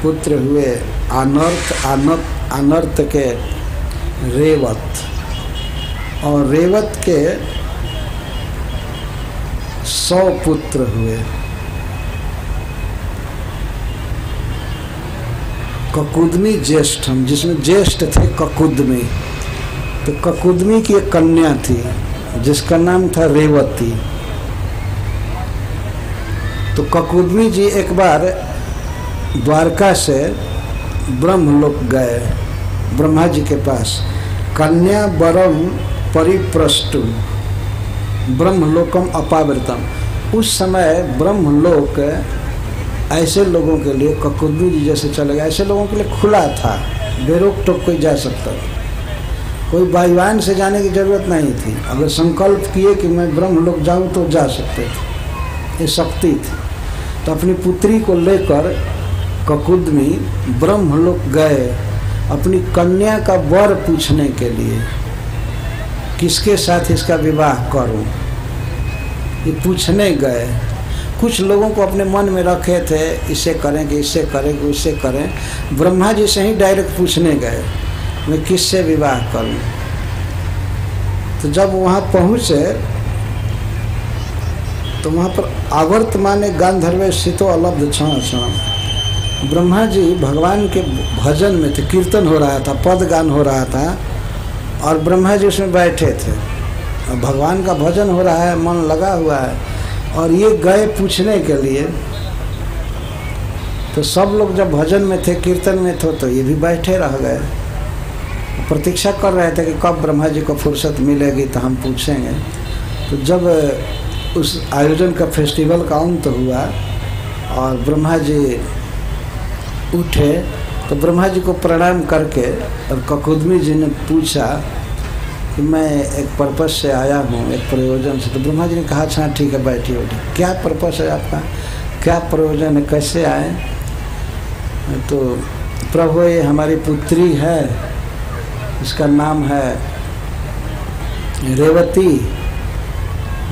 पुत्र हुए आनर्त, आनर्त के रेवत, और रेवत के 100 पुत्र हुए। ककुद्मी ज्येष्ठम, जिसमें ज्येष्ठ थे ककुद्मी। तो ककुद्मी की एक कन्या थी जिसका नाम था रेवती। तो ककुद्मी जी एक बार द्वारका से ब्रह्मलोक गए, ब्रह्मा जी के पास। कन्या बरम परिप्रष्टु ब्रह्मलोकम अपावृतम। उस समय ब्रह्मलोक ऐसे लोगों के लिए, ककुद्मी जी जैसे चले गए ऐसे लोगों के लिए खुला था, बेरोक टोक कोई जा सकता था, कोई बाईवान से जाने की ज़रूरत नहीं थी। अगर संकल्प किए कि मैं ब्रह्मलोक जाऊं तो जा सकते थे, ये शक्ति थी। तो अपनी पुत्री को लेकर ककुद्मी ब्रह्मलोक गए अपनी कन्या का वर पूछने के लिए, किसके साथ इसका विवाह करूँ, ये पूछने गए। कुछ लोगों को अपने मन में रखे थे, इससे करें कि इससे करें कि उससे करें। ब्रह्मा जी से ही डायरेक्ट पूछने गए, मैं किससे विवाह करूं। तो जब वहाँ पहुँचे तो वहाँ पर आवर्त माने गांधर्व सितो अलब्ध क्षण। ब्रह्मा जी भगवान के भजन में थे, कीर्तन हो रहा था, पद गान हो रहा था, और ब्रह्मा जी उसमें बैठे थे। भगवान का भजन हो रहा है, मन लगा हुआ है, और ये गए पूछने के लिए। तो सब लोग जब भजन में थे, कीर्तन में थे, तो ये भी बैठे रह गए, प्रतीक्षा कर रहे थे कि कब ब्रह्मा जी को फुर्सत मिलेगी तो हम पूछेंगे। तो जब उस आयोजन का, फेस्टिवल का अंत हुआ और ब्रह्मा जी उठे, तो ब्रह्मा जी को प्रणाम करके, और ककुद्मी जी ने पूछा कि मैं एक पर्पस से आया हूँ, एक प्रयोजन से। तो ब्रह्मा जी ने कहा, अच्छा ठीक है बैठिए बैठिए, क्या पर्पस है आपका, क्या प्रयोजन है, कैसे आए। तो प्रभु ये हमारी पुत्री है, इसका नाम है रेवती,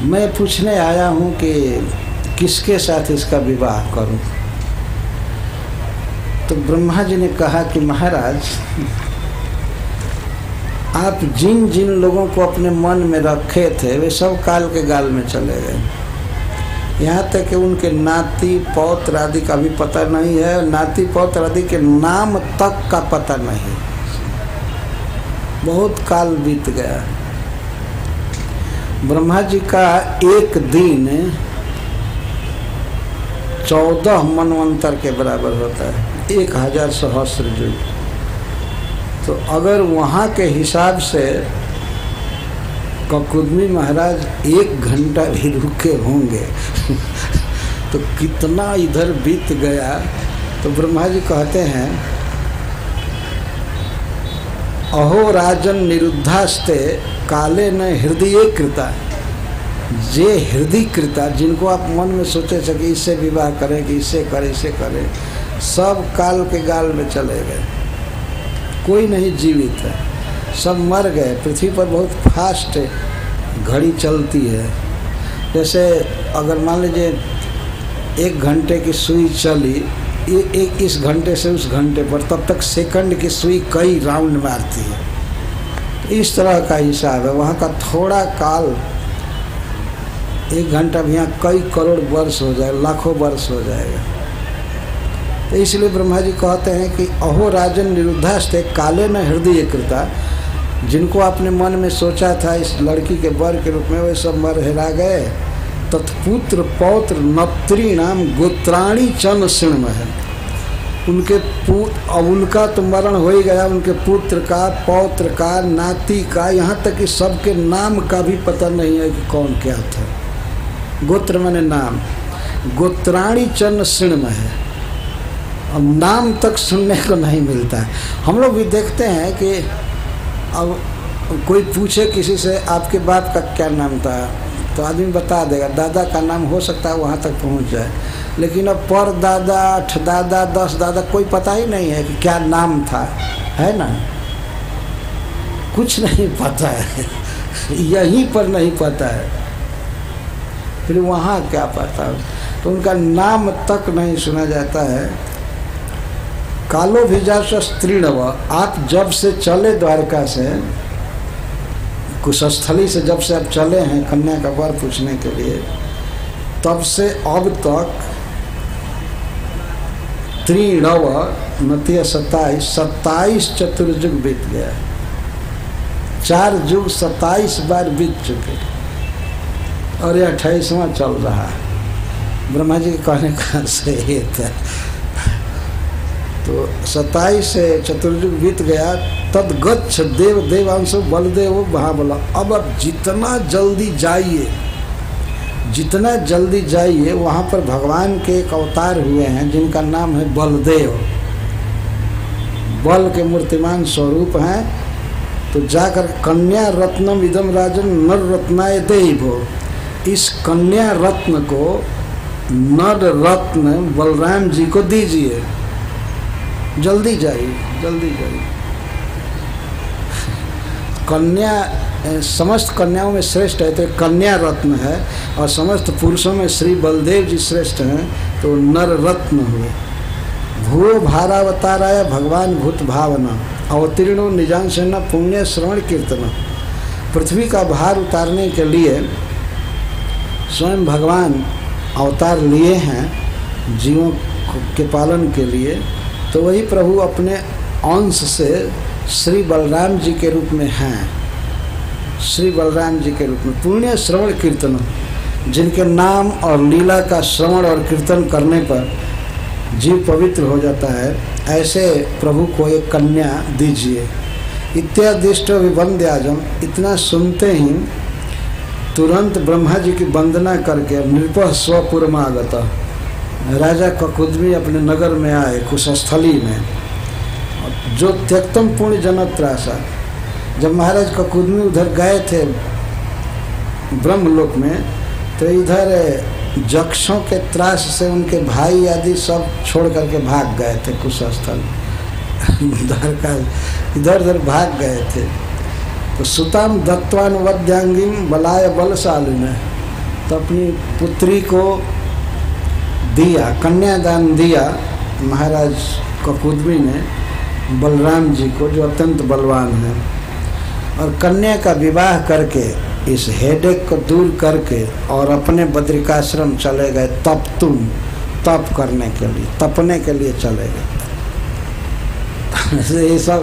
मैं पूछने आया हूँ कि किसके साथ इसका विवाह करूँ। तो ब्रह्मा जी ने कहा कि महाराज, आप जिन जिन लोगों को अपने मन में रखे थे वे सब काल के गाल में चले गए, यहाँ तक कि उनके नाती पौत्र आदि का भी पता नहीं है, नाती पौत्र आदि के नाम तक का पता नहीं, बहुत काल बीत गया। ब्रह्मा जी का एक दिन 14 मनवंतर के बराबर होता है, 1000 सहस्र युग। तो अगर वहाँ के हिसाब से काकुद्मी महाराज एक घंटा भी रुके होंगे तो कितना इधर बीत गया। तो ब्रह्मा जी कहते हैं अहो राजन निरुद्धास्ते काले न हृदय कृता, जे हृदय कृता जिनको आप मन में सोचे सके इससे विवाह करें कि इससे करें सब काल के गाल में चले गए, कोई नहीं जीवित है, सब मर गए। पृथ्वी पर बहुत फास्ट घड़ी चलती है, जैसे अगर मान लीजिए एक घंटे की सुई चली इस घंटे से उस घंटे पर, तब तक सेकंड की सुई कई राउंड मारती है, इस तरह का हिसाब है वहाँ का। थोड़ा काल एक घंटा भी यहाँ कई करोड़ वर्ष हो जाएगा, लाखों वर्ष हो जाएगा। तो इसलिए ब्रह्मा जी कहते हैं कि अहो राजन निरुद्धास्ते काले न हृदय कृता, जिनको आपने मन में सोचा था इस लड़की के वर के रूप में वे सब मर हेरा गए। तत्पुत्र पौत्र नप्त्री नाम गोत्राणी चन सिणम है, उनके अब उनका तो मरण हो ही गया, उनके पुत्र का पौत्र का नाती का यहाँ तक कि सबके नाम का भी पता नहीं है कि कौन क्या था। गोत्र माने नाम, गोत्राणी चन सिणम है, अब नाम तक सुनने को नहीं मिलता है। हम लोग भी देखते हैं कि अब कोई पूछे किसी से आपके बाप का क्या नाम था तो आदमी बता देगा, दादा का नाम हो सकता है वहाँ तक पहुँच जाए, लेकिन अब पर दादा, आठ दादा, 10 दादा कोई पता ही नहीं है कि क्या नाम था, है ना, कुछ नहीं पता है यहीं पर नहीं पता है, फिर वहाँ क्या पता है। तो उनका नाम तक नहीं सुना जाता है। कालो भिजास्व स्त्रीणव, आप जब से चले द्वारका से कुशस्थली से, जब से आप चले हैं कन्या का वर पूछने के लिए, तब से अब तक त्रिणव नतीय 27 चतुर्युग बीत गया, 4 युग 27 बार बीत चुके और यह 28वां चल रहा है। ब्रह्मा जी के कहने का सही था। तो 27 से चतुर्युग बीत गया। तदगच्छ देव देवांशु बलदेव महाबला, अब आप जितना जल्दी जाइए वहाँ पर भगवान के एक अवतार हुए हैं जिनका नाम है बलदेव, बल के मूर्तिमान स्वरूप हैं। तो जाकर कन्या रत्नम इदम राजन नर रत्नाय देवो, इस कन्या रत्न को नर रत्न बलराम जी को दीजिए, जल्दी जाइए। कन्या समस्त कन्याओं में श्रेष्ठ है तो कन्या रत्न है, और समस्त पुरुषों में श्री बलदेव जी श्रेष्ठ हैं तो नर रत्न हुए। भूव भारावताराय भगवान भूत भावना अवतीर्णो निजांसेना पुण्य श्रवण कीर्तन, पृथ्वी का भार उतारने के लिए स्वयं भगवान अवतार लिए हैं जीवों के पालन के लिए। तो वही प्रभु अपने अंश से श्री बलराम जी के रूप में हैं, श्री बलराम जी के रूप में पुण्य श्रवण कीर्तन, जिनके नाम और लीला का श्रवण और कीर्तन करने पर जीव पवित्र हो जाता है, ऐसे प्रभु को एक कन्या दीजिए। इत्यादिष्ट विवंद्य आजम, इतना सुनते ही तुरंत ब्रह्मा जी की वंदना करके निरपह स्वपुरम आगता, राजा ककुद्मी अपने नगर में आए कुशस्थली में, जो त्यक्तम पूर्ण जनत्रासा। जब महाराज काकुद्मी उधर गए थे ब्रह्मलोक में तो इधर यक्षों के त्रास से उनके भाई आदि सब छोड़ करके भाग गए थे कुशस्थल इधर भाग गए थे। तो सुताम दत्वान वद्यांगीम बलाय बलशाली ने तो अपनी पुत्री को दिया, कन्यादान दिया महाराज काकुद्मी ने बलराम जी को, जो अत्यंत बलवान है। और कन्या का विवाह करके इस हेडेक को दूर करके और अपने बद्रिकाश्रम चले गए तपने के लिए चले गए। ये सब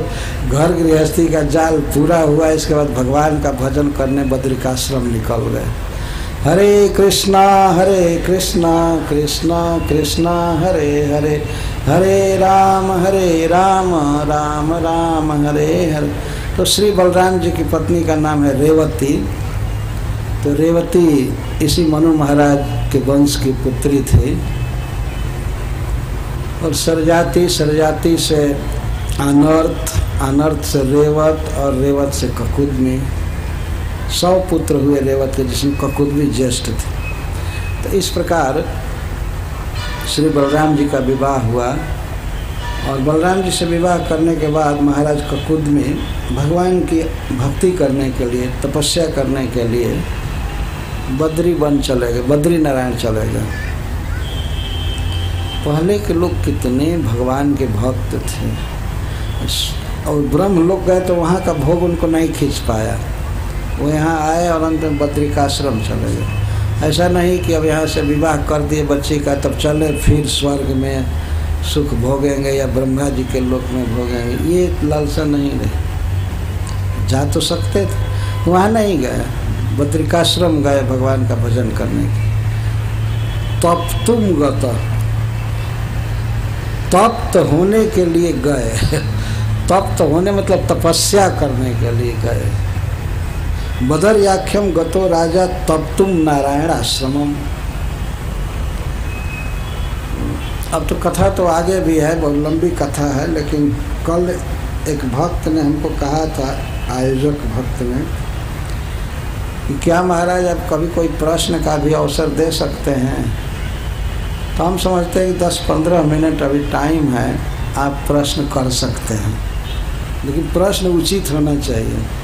घर गृहस्थी का जाल पूरा हुआ। इसके बाद भगवान का भजन करने बद्रिकाश्रम निकल गए। हरे कृष्णा कृष्णा कृष्णा हरे हरे, हरे राम राम राम हरे हरे। तो श्री बलराम जी की पत्नी का नाम है रेवती, तो रेवती इसी मनु महाराज के वंश की पुत्री थी। और सरजाति, सरजाति से अनर्थ, अनर्थ से रेवत और रेवत से ककुद्मी। 100 पुत्र हुए रेवत के, जिसमें ककुद्मी ज्येष्ठ थे। तो इस प्रकार श्री बलराम जी का विवाह हुआ। और बलराम जी से विवाह करने के बाद महाराज ककुद्मी भगवान की भक्ति करने के लिए, तपस्या करने के लिए बद्री वन चले गए, बद्री नारायण चले गए। पहले के लोग कितने भगवान के भक्त थे, और ब्रह्म लोग गए तो वहाँ का भोग उनको नहीं खींच पाया, वो यहाँ आए और अंत में बद्रिकाश्रम चले गए। ऐसा नहीं कि अब यहाँ से विवाह कर दिए बच्चे का तब चले फिर स्वर्ग में सुख भोगेंगे या ब्रह्मा जी के लोक में भोगेंगे, ये लालसा नहीं रहे। जा तो सकते थे, वहाँ नहीं गए, बद्रिकाश्रम गए भगवान का भजन करने के। तप तुम गत, तप्त होने के लिए गए। तप्त होने मतलब तपस्या करने के लिए गए। बदर याख्यम गतो राजा तब तुम नारायण आश्रमम। अब तो कथा तो आगे भी है, बहुत लंबी कथा है, लेकिन कल एक भक्त ने हमको कहा था, आयोजक भक्त ने, कि क्या महाराज आप कभी कोई प्रश्न का भी अवसर दे सकते हैं। तो हम समझते हैं कि 10-15 मिनट अभी टाइम है, आप प्रश्न कर सकते हैं, लेकिन प्रश्न उचित होना चाहिए।